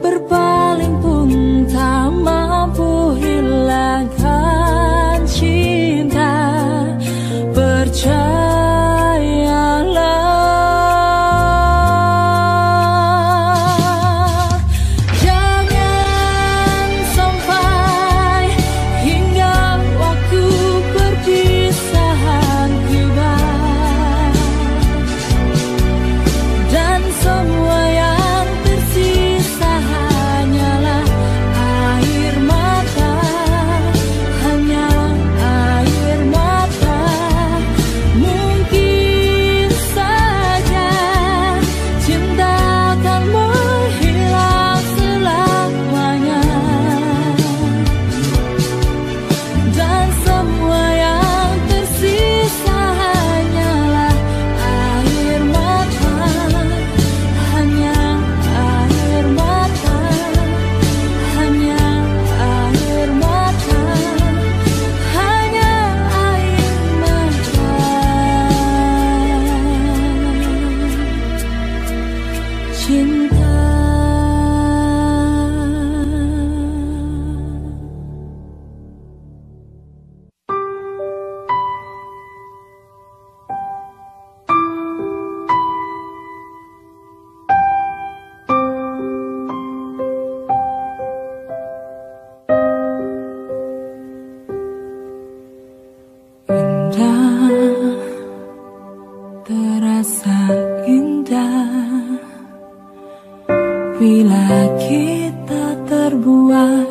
berpaling pun tak mampu hilangkan cinta. Percayalah, jangan sampai hingga waktu perpisahan tiba dan semua yang tersisa hanyalah air mata, hanya air mata. Mungkin saja cinta akan menghilang selamanya, dan semua yang tersisa hanyalah air mata, hanya air mata, hanya air mata, hanya air mata cinta. Terasa indah bila kita terbuai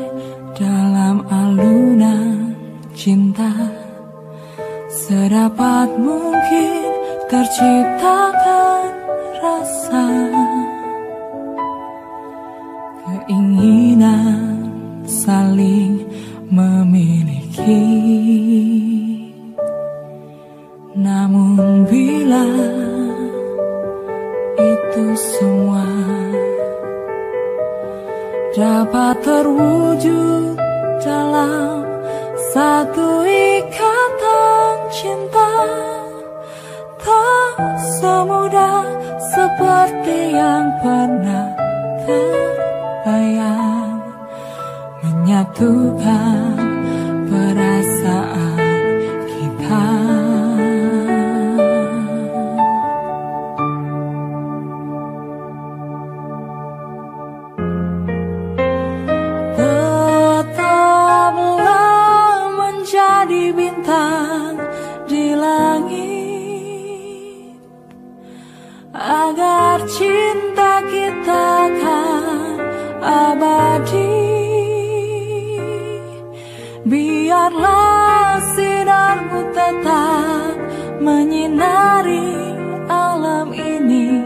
dalam alunan cinta, sedapat mungkin terciptakan rasa keinginan saling memiliki. Namun bila itu semua dapat terwujud dalam satu ikatan cinta. Tak semudah seperti yang pernah terbayang, menyatukan perasaan kita. Agar cinta kita kan abadi, biarlah sinarmu tetap menyinari alam ini,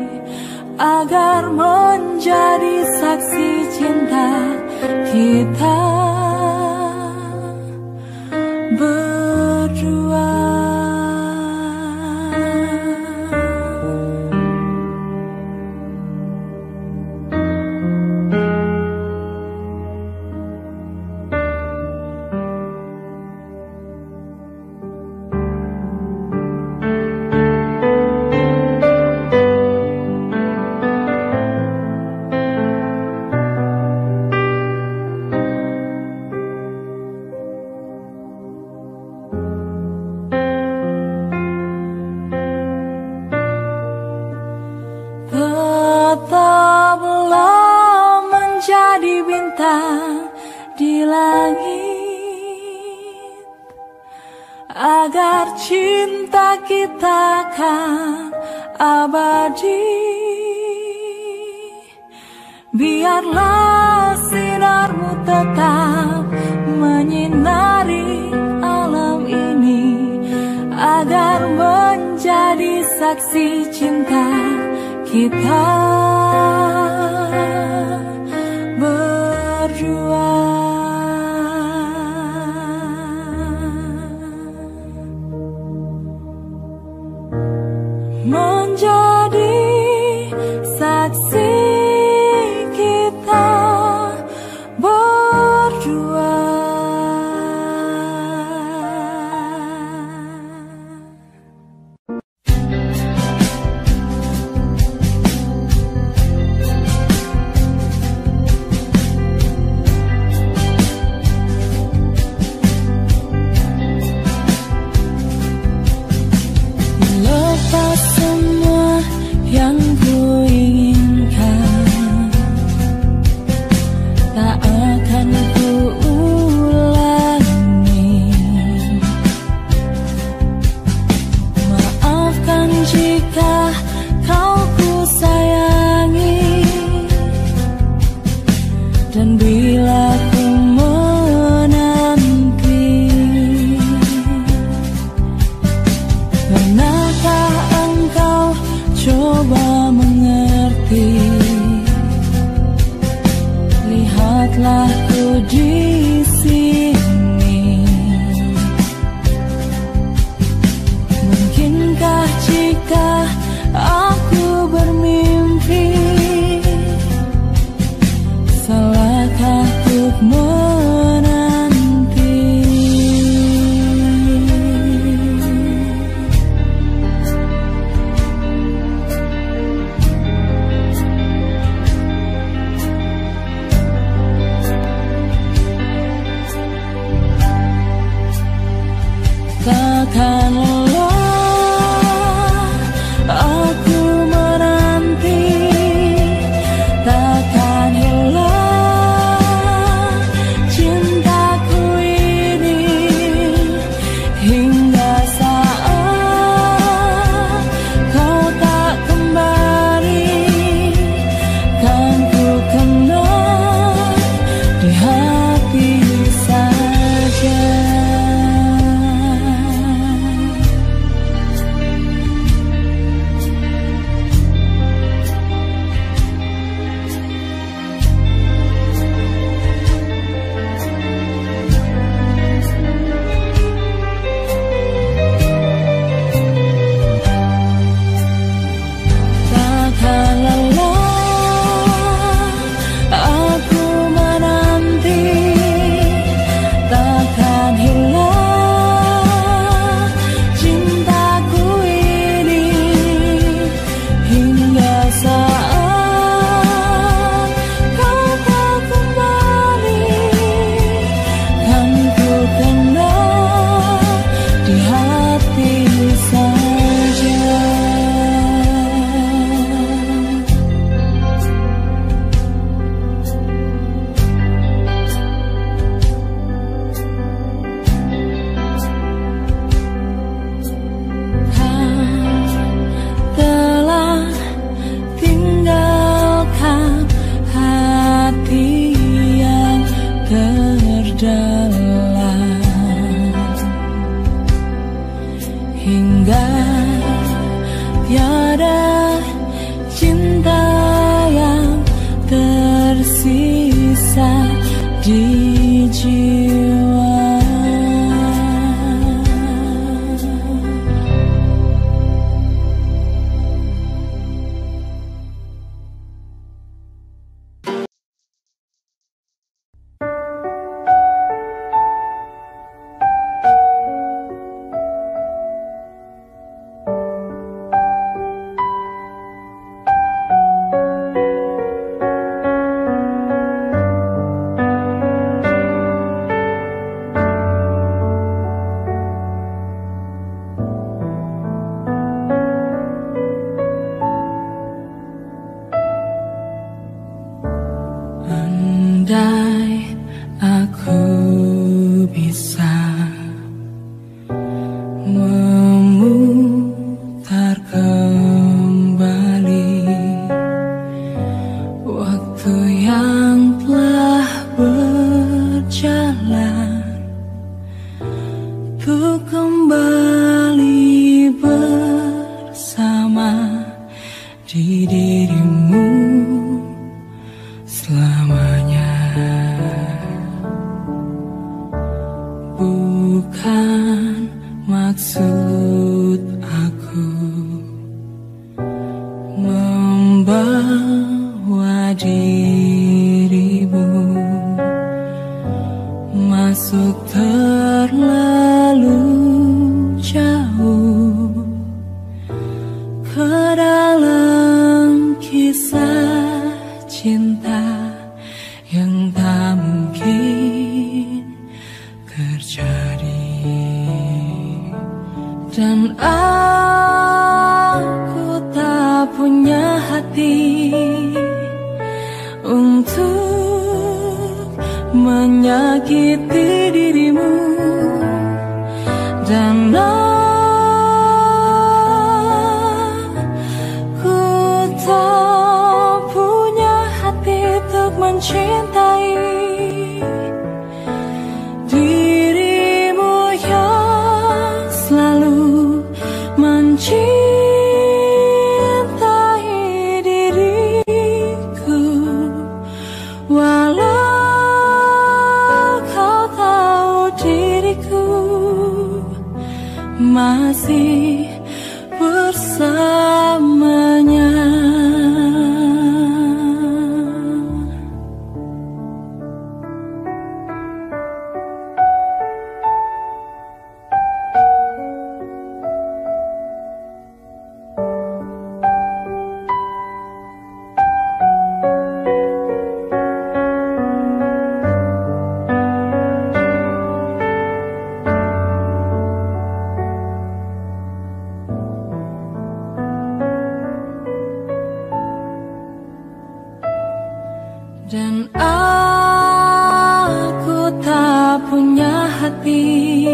agar menjadi saksi cinta kita berdua. Tetaplah menjadi bintang di langit, agar cinta kita kan abadi, biarlah sinarmu tetap menyinari alam ini, agar menjadi saksi cinta kita berdua. Menjadi saksi kita berdua. Semua yang ku inginkan Andai aku bisa memutar kembali waktu yang telah berjalan, untuk kembali bersama di dirimu selamanya. Bukan maksud aku membawa dirimu masuk terlalu jauh ke dalam kisah cinta yang tak mungkin terjadi. Dan aku tak punya hati untuk menyakiti dirimu, dan aku tak punya hati untuk mencintai dirimu yang selalu mencintai. Masih bersamanya. Dan aku tak punya hati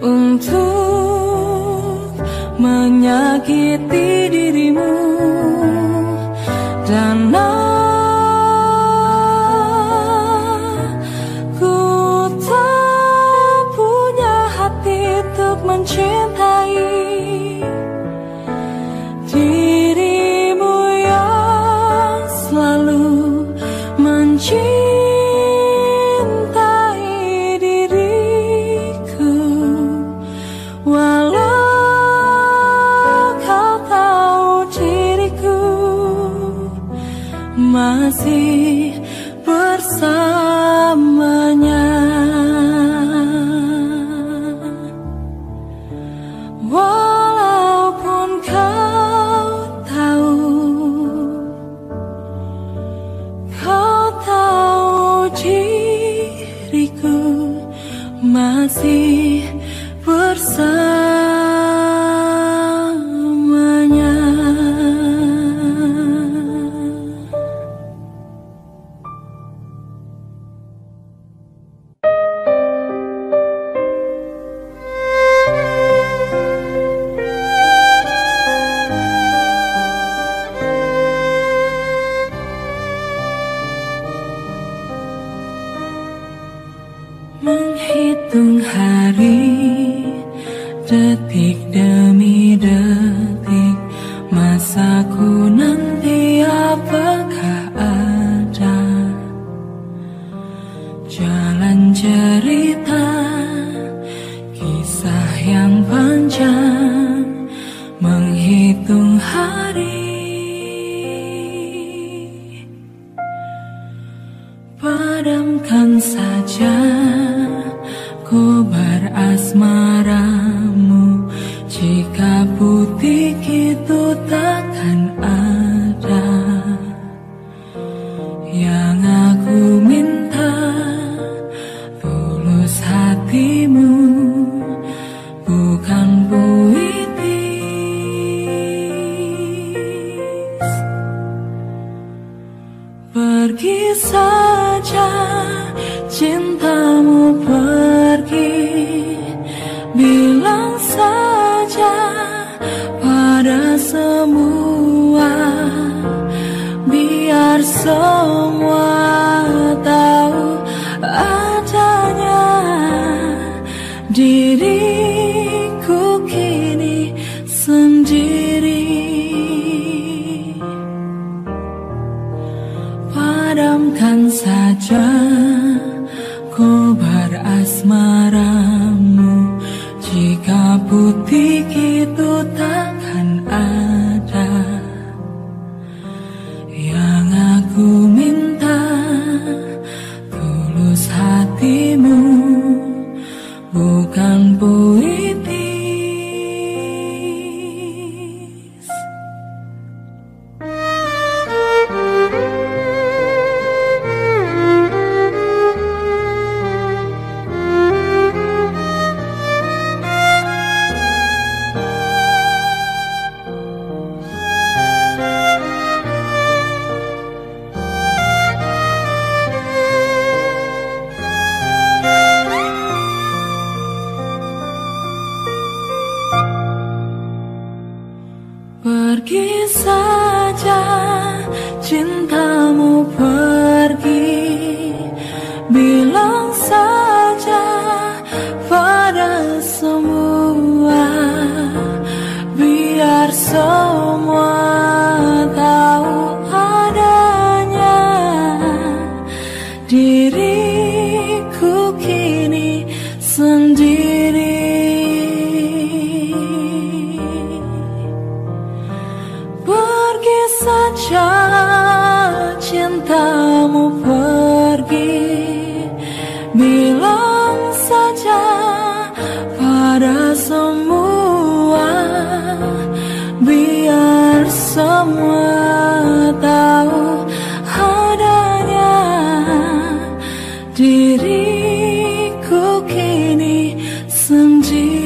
untuk menyakiti dirimu, dan aku tak punya hati untuk mencintai dirimu yang selalu cintai diriku, walau kau tahu diriku masih bersamanya. Walaupun kau tahu, kau diriku masih bersamanya. Menghitung hari, detik demi detik, masaku nanti apakah ada jalan cerita kisah yang panjang. Menghitung hari, padamkan saja kobar asmaramu, jika putih itu takkan ada. Yang aku minta tulus hatimu, bukan puitis. pergi saja, cintamu pergi. Bilang saja pada semua, biar semua tahu adanya diriku kini sendiri. Padamkan saja kobar asmaramu, jika putih itu takkan ada. Yang aku minta tulus hatimu, bukan puitis. Pergi saja, cintamu pergi. Bilang saja pada semua, biar semua tahu adanya diriku kini sendiri. Pergi saja, cintamu pergi. Bilang saja pada semua, biar semua tahu adanya diriku kini sendiri.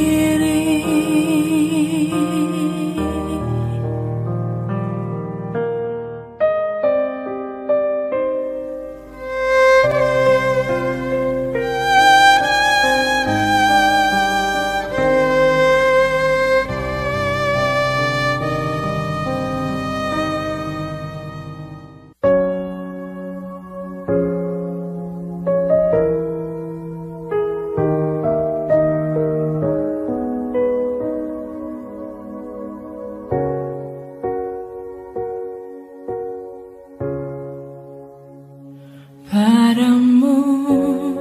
Padamu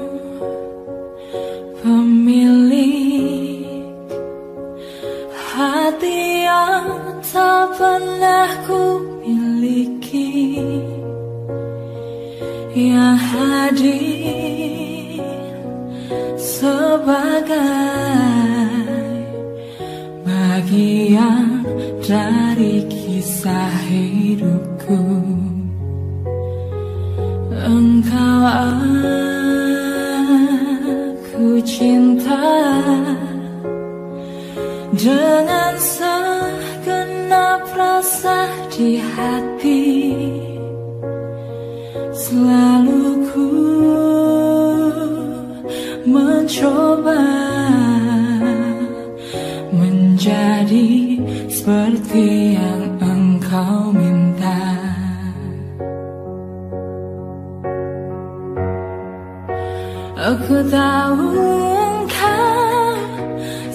pemilik hati yang tak pernah ku miliki, yang hadir sebagai bagian dari kisah hidupku. Engkau aku cinta dengan segenap rasa di hati, selalu ku mencoba menjadi seperti yang engkau minta. Aku tahu engkau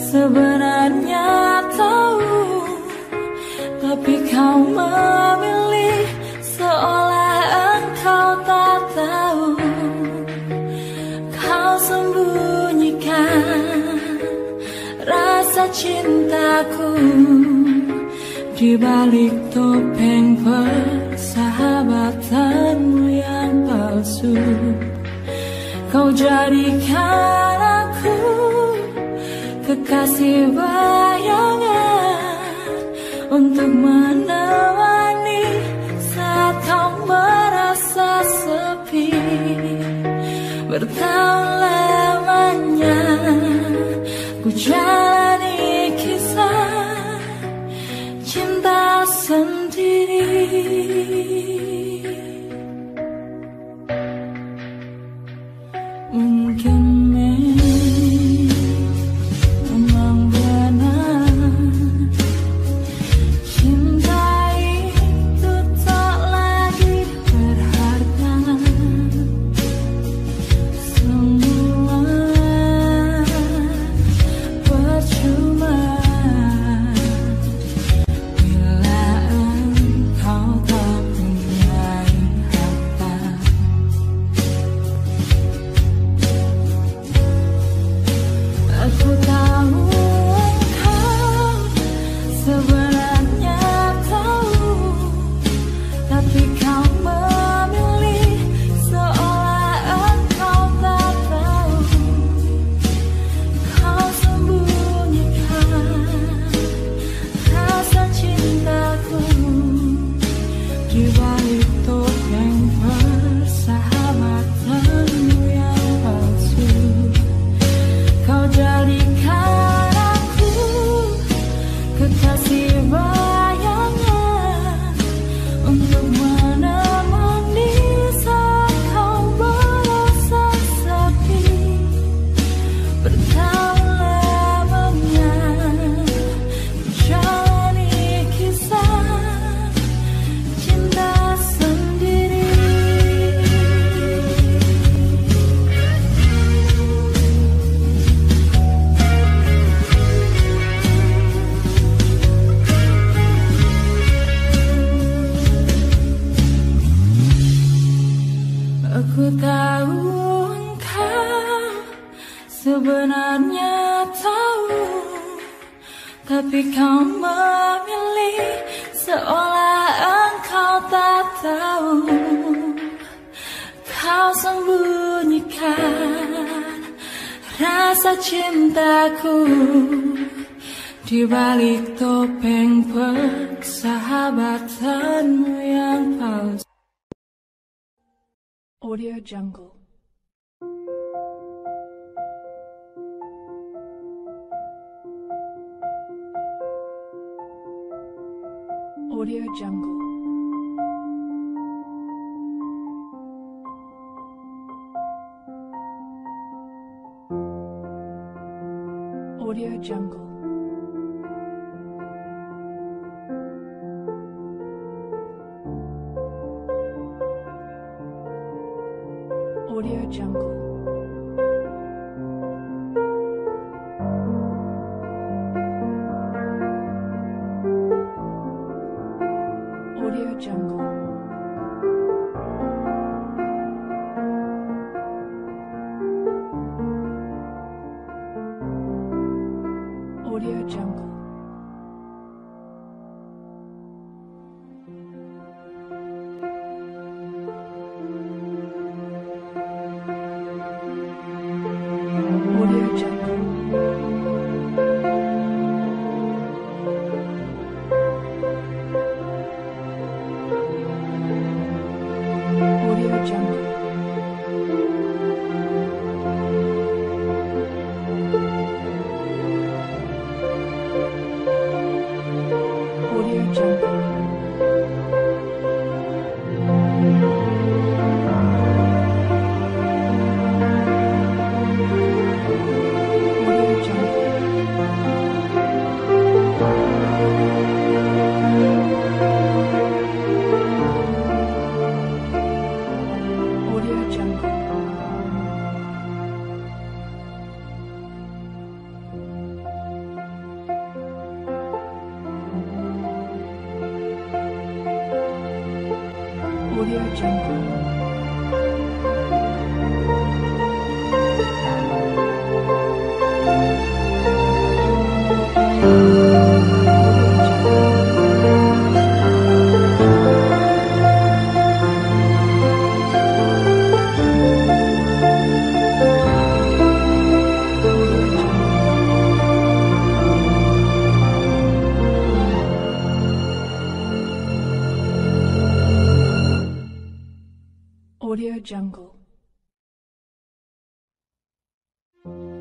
sebenarnya tahu, tapi kau memilih seolah engkau tak tahu. Kau sembunyikan rasa cintaku di balik topeng persahabatanmu yang palsu. Kau jadikan aku kekasih bayangan untuk menemani saat kau merasa sepi. Bertahun lamanya ku jalani kisah cinta sendiri. Ku tahu engkau sebenarnya tahu, tapi kau memilih seolah engkau tak tahu. Kau sembunyikan rasa cintaku di balik topeng persahabatanmu yang palsu. Audio Jungle. Audio Jungle. Audio Jungle. Audio Jungle. Audio Jungle. Audio Jungle. Audio Jungle. Audio Jungle.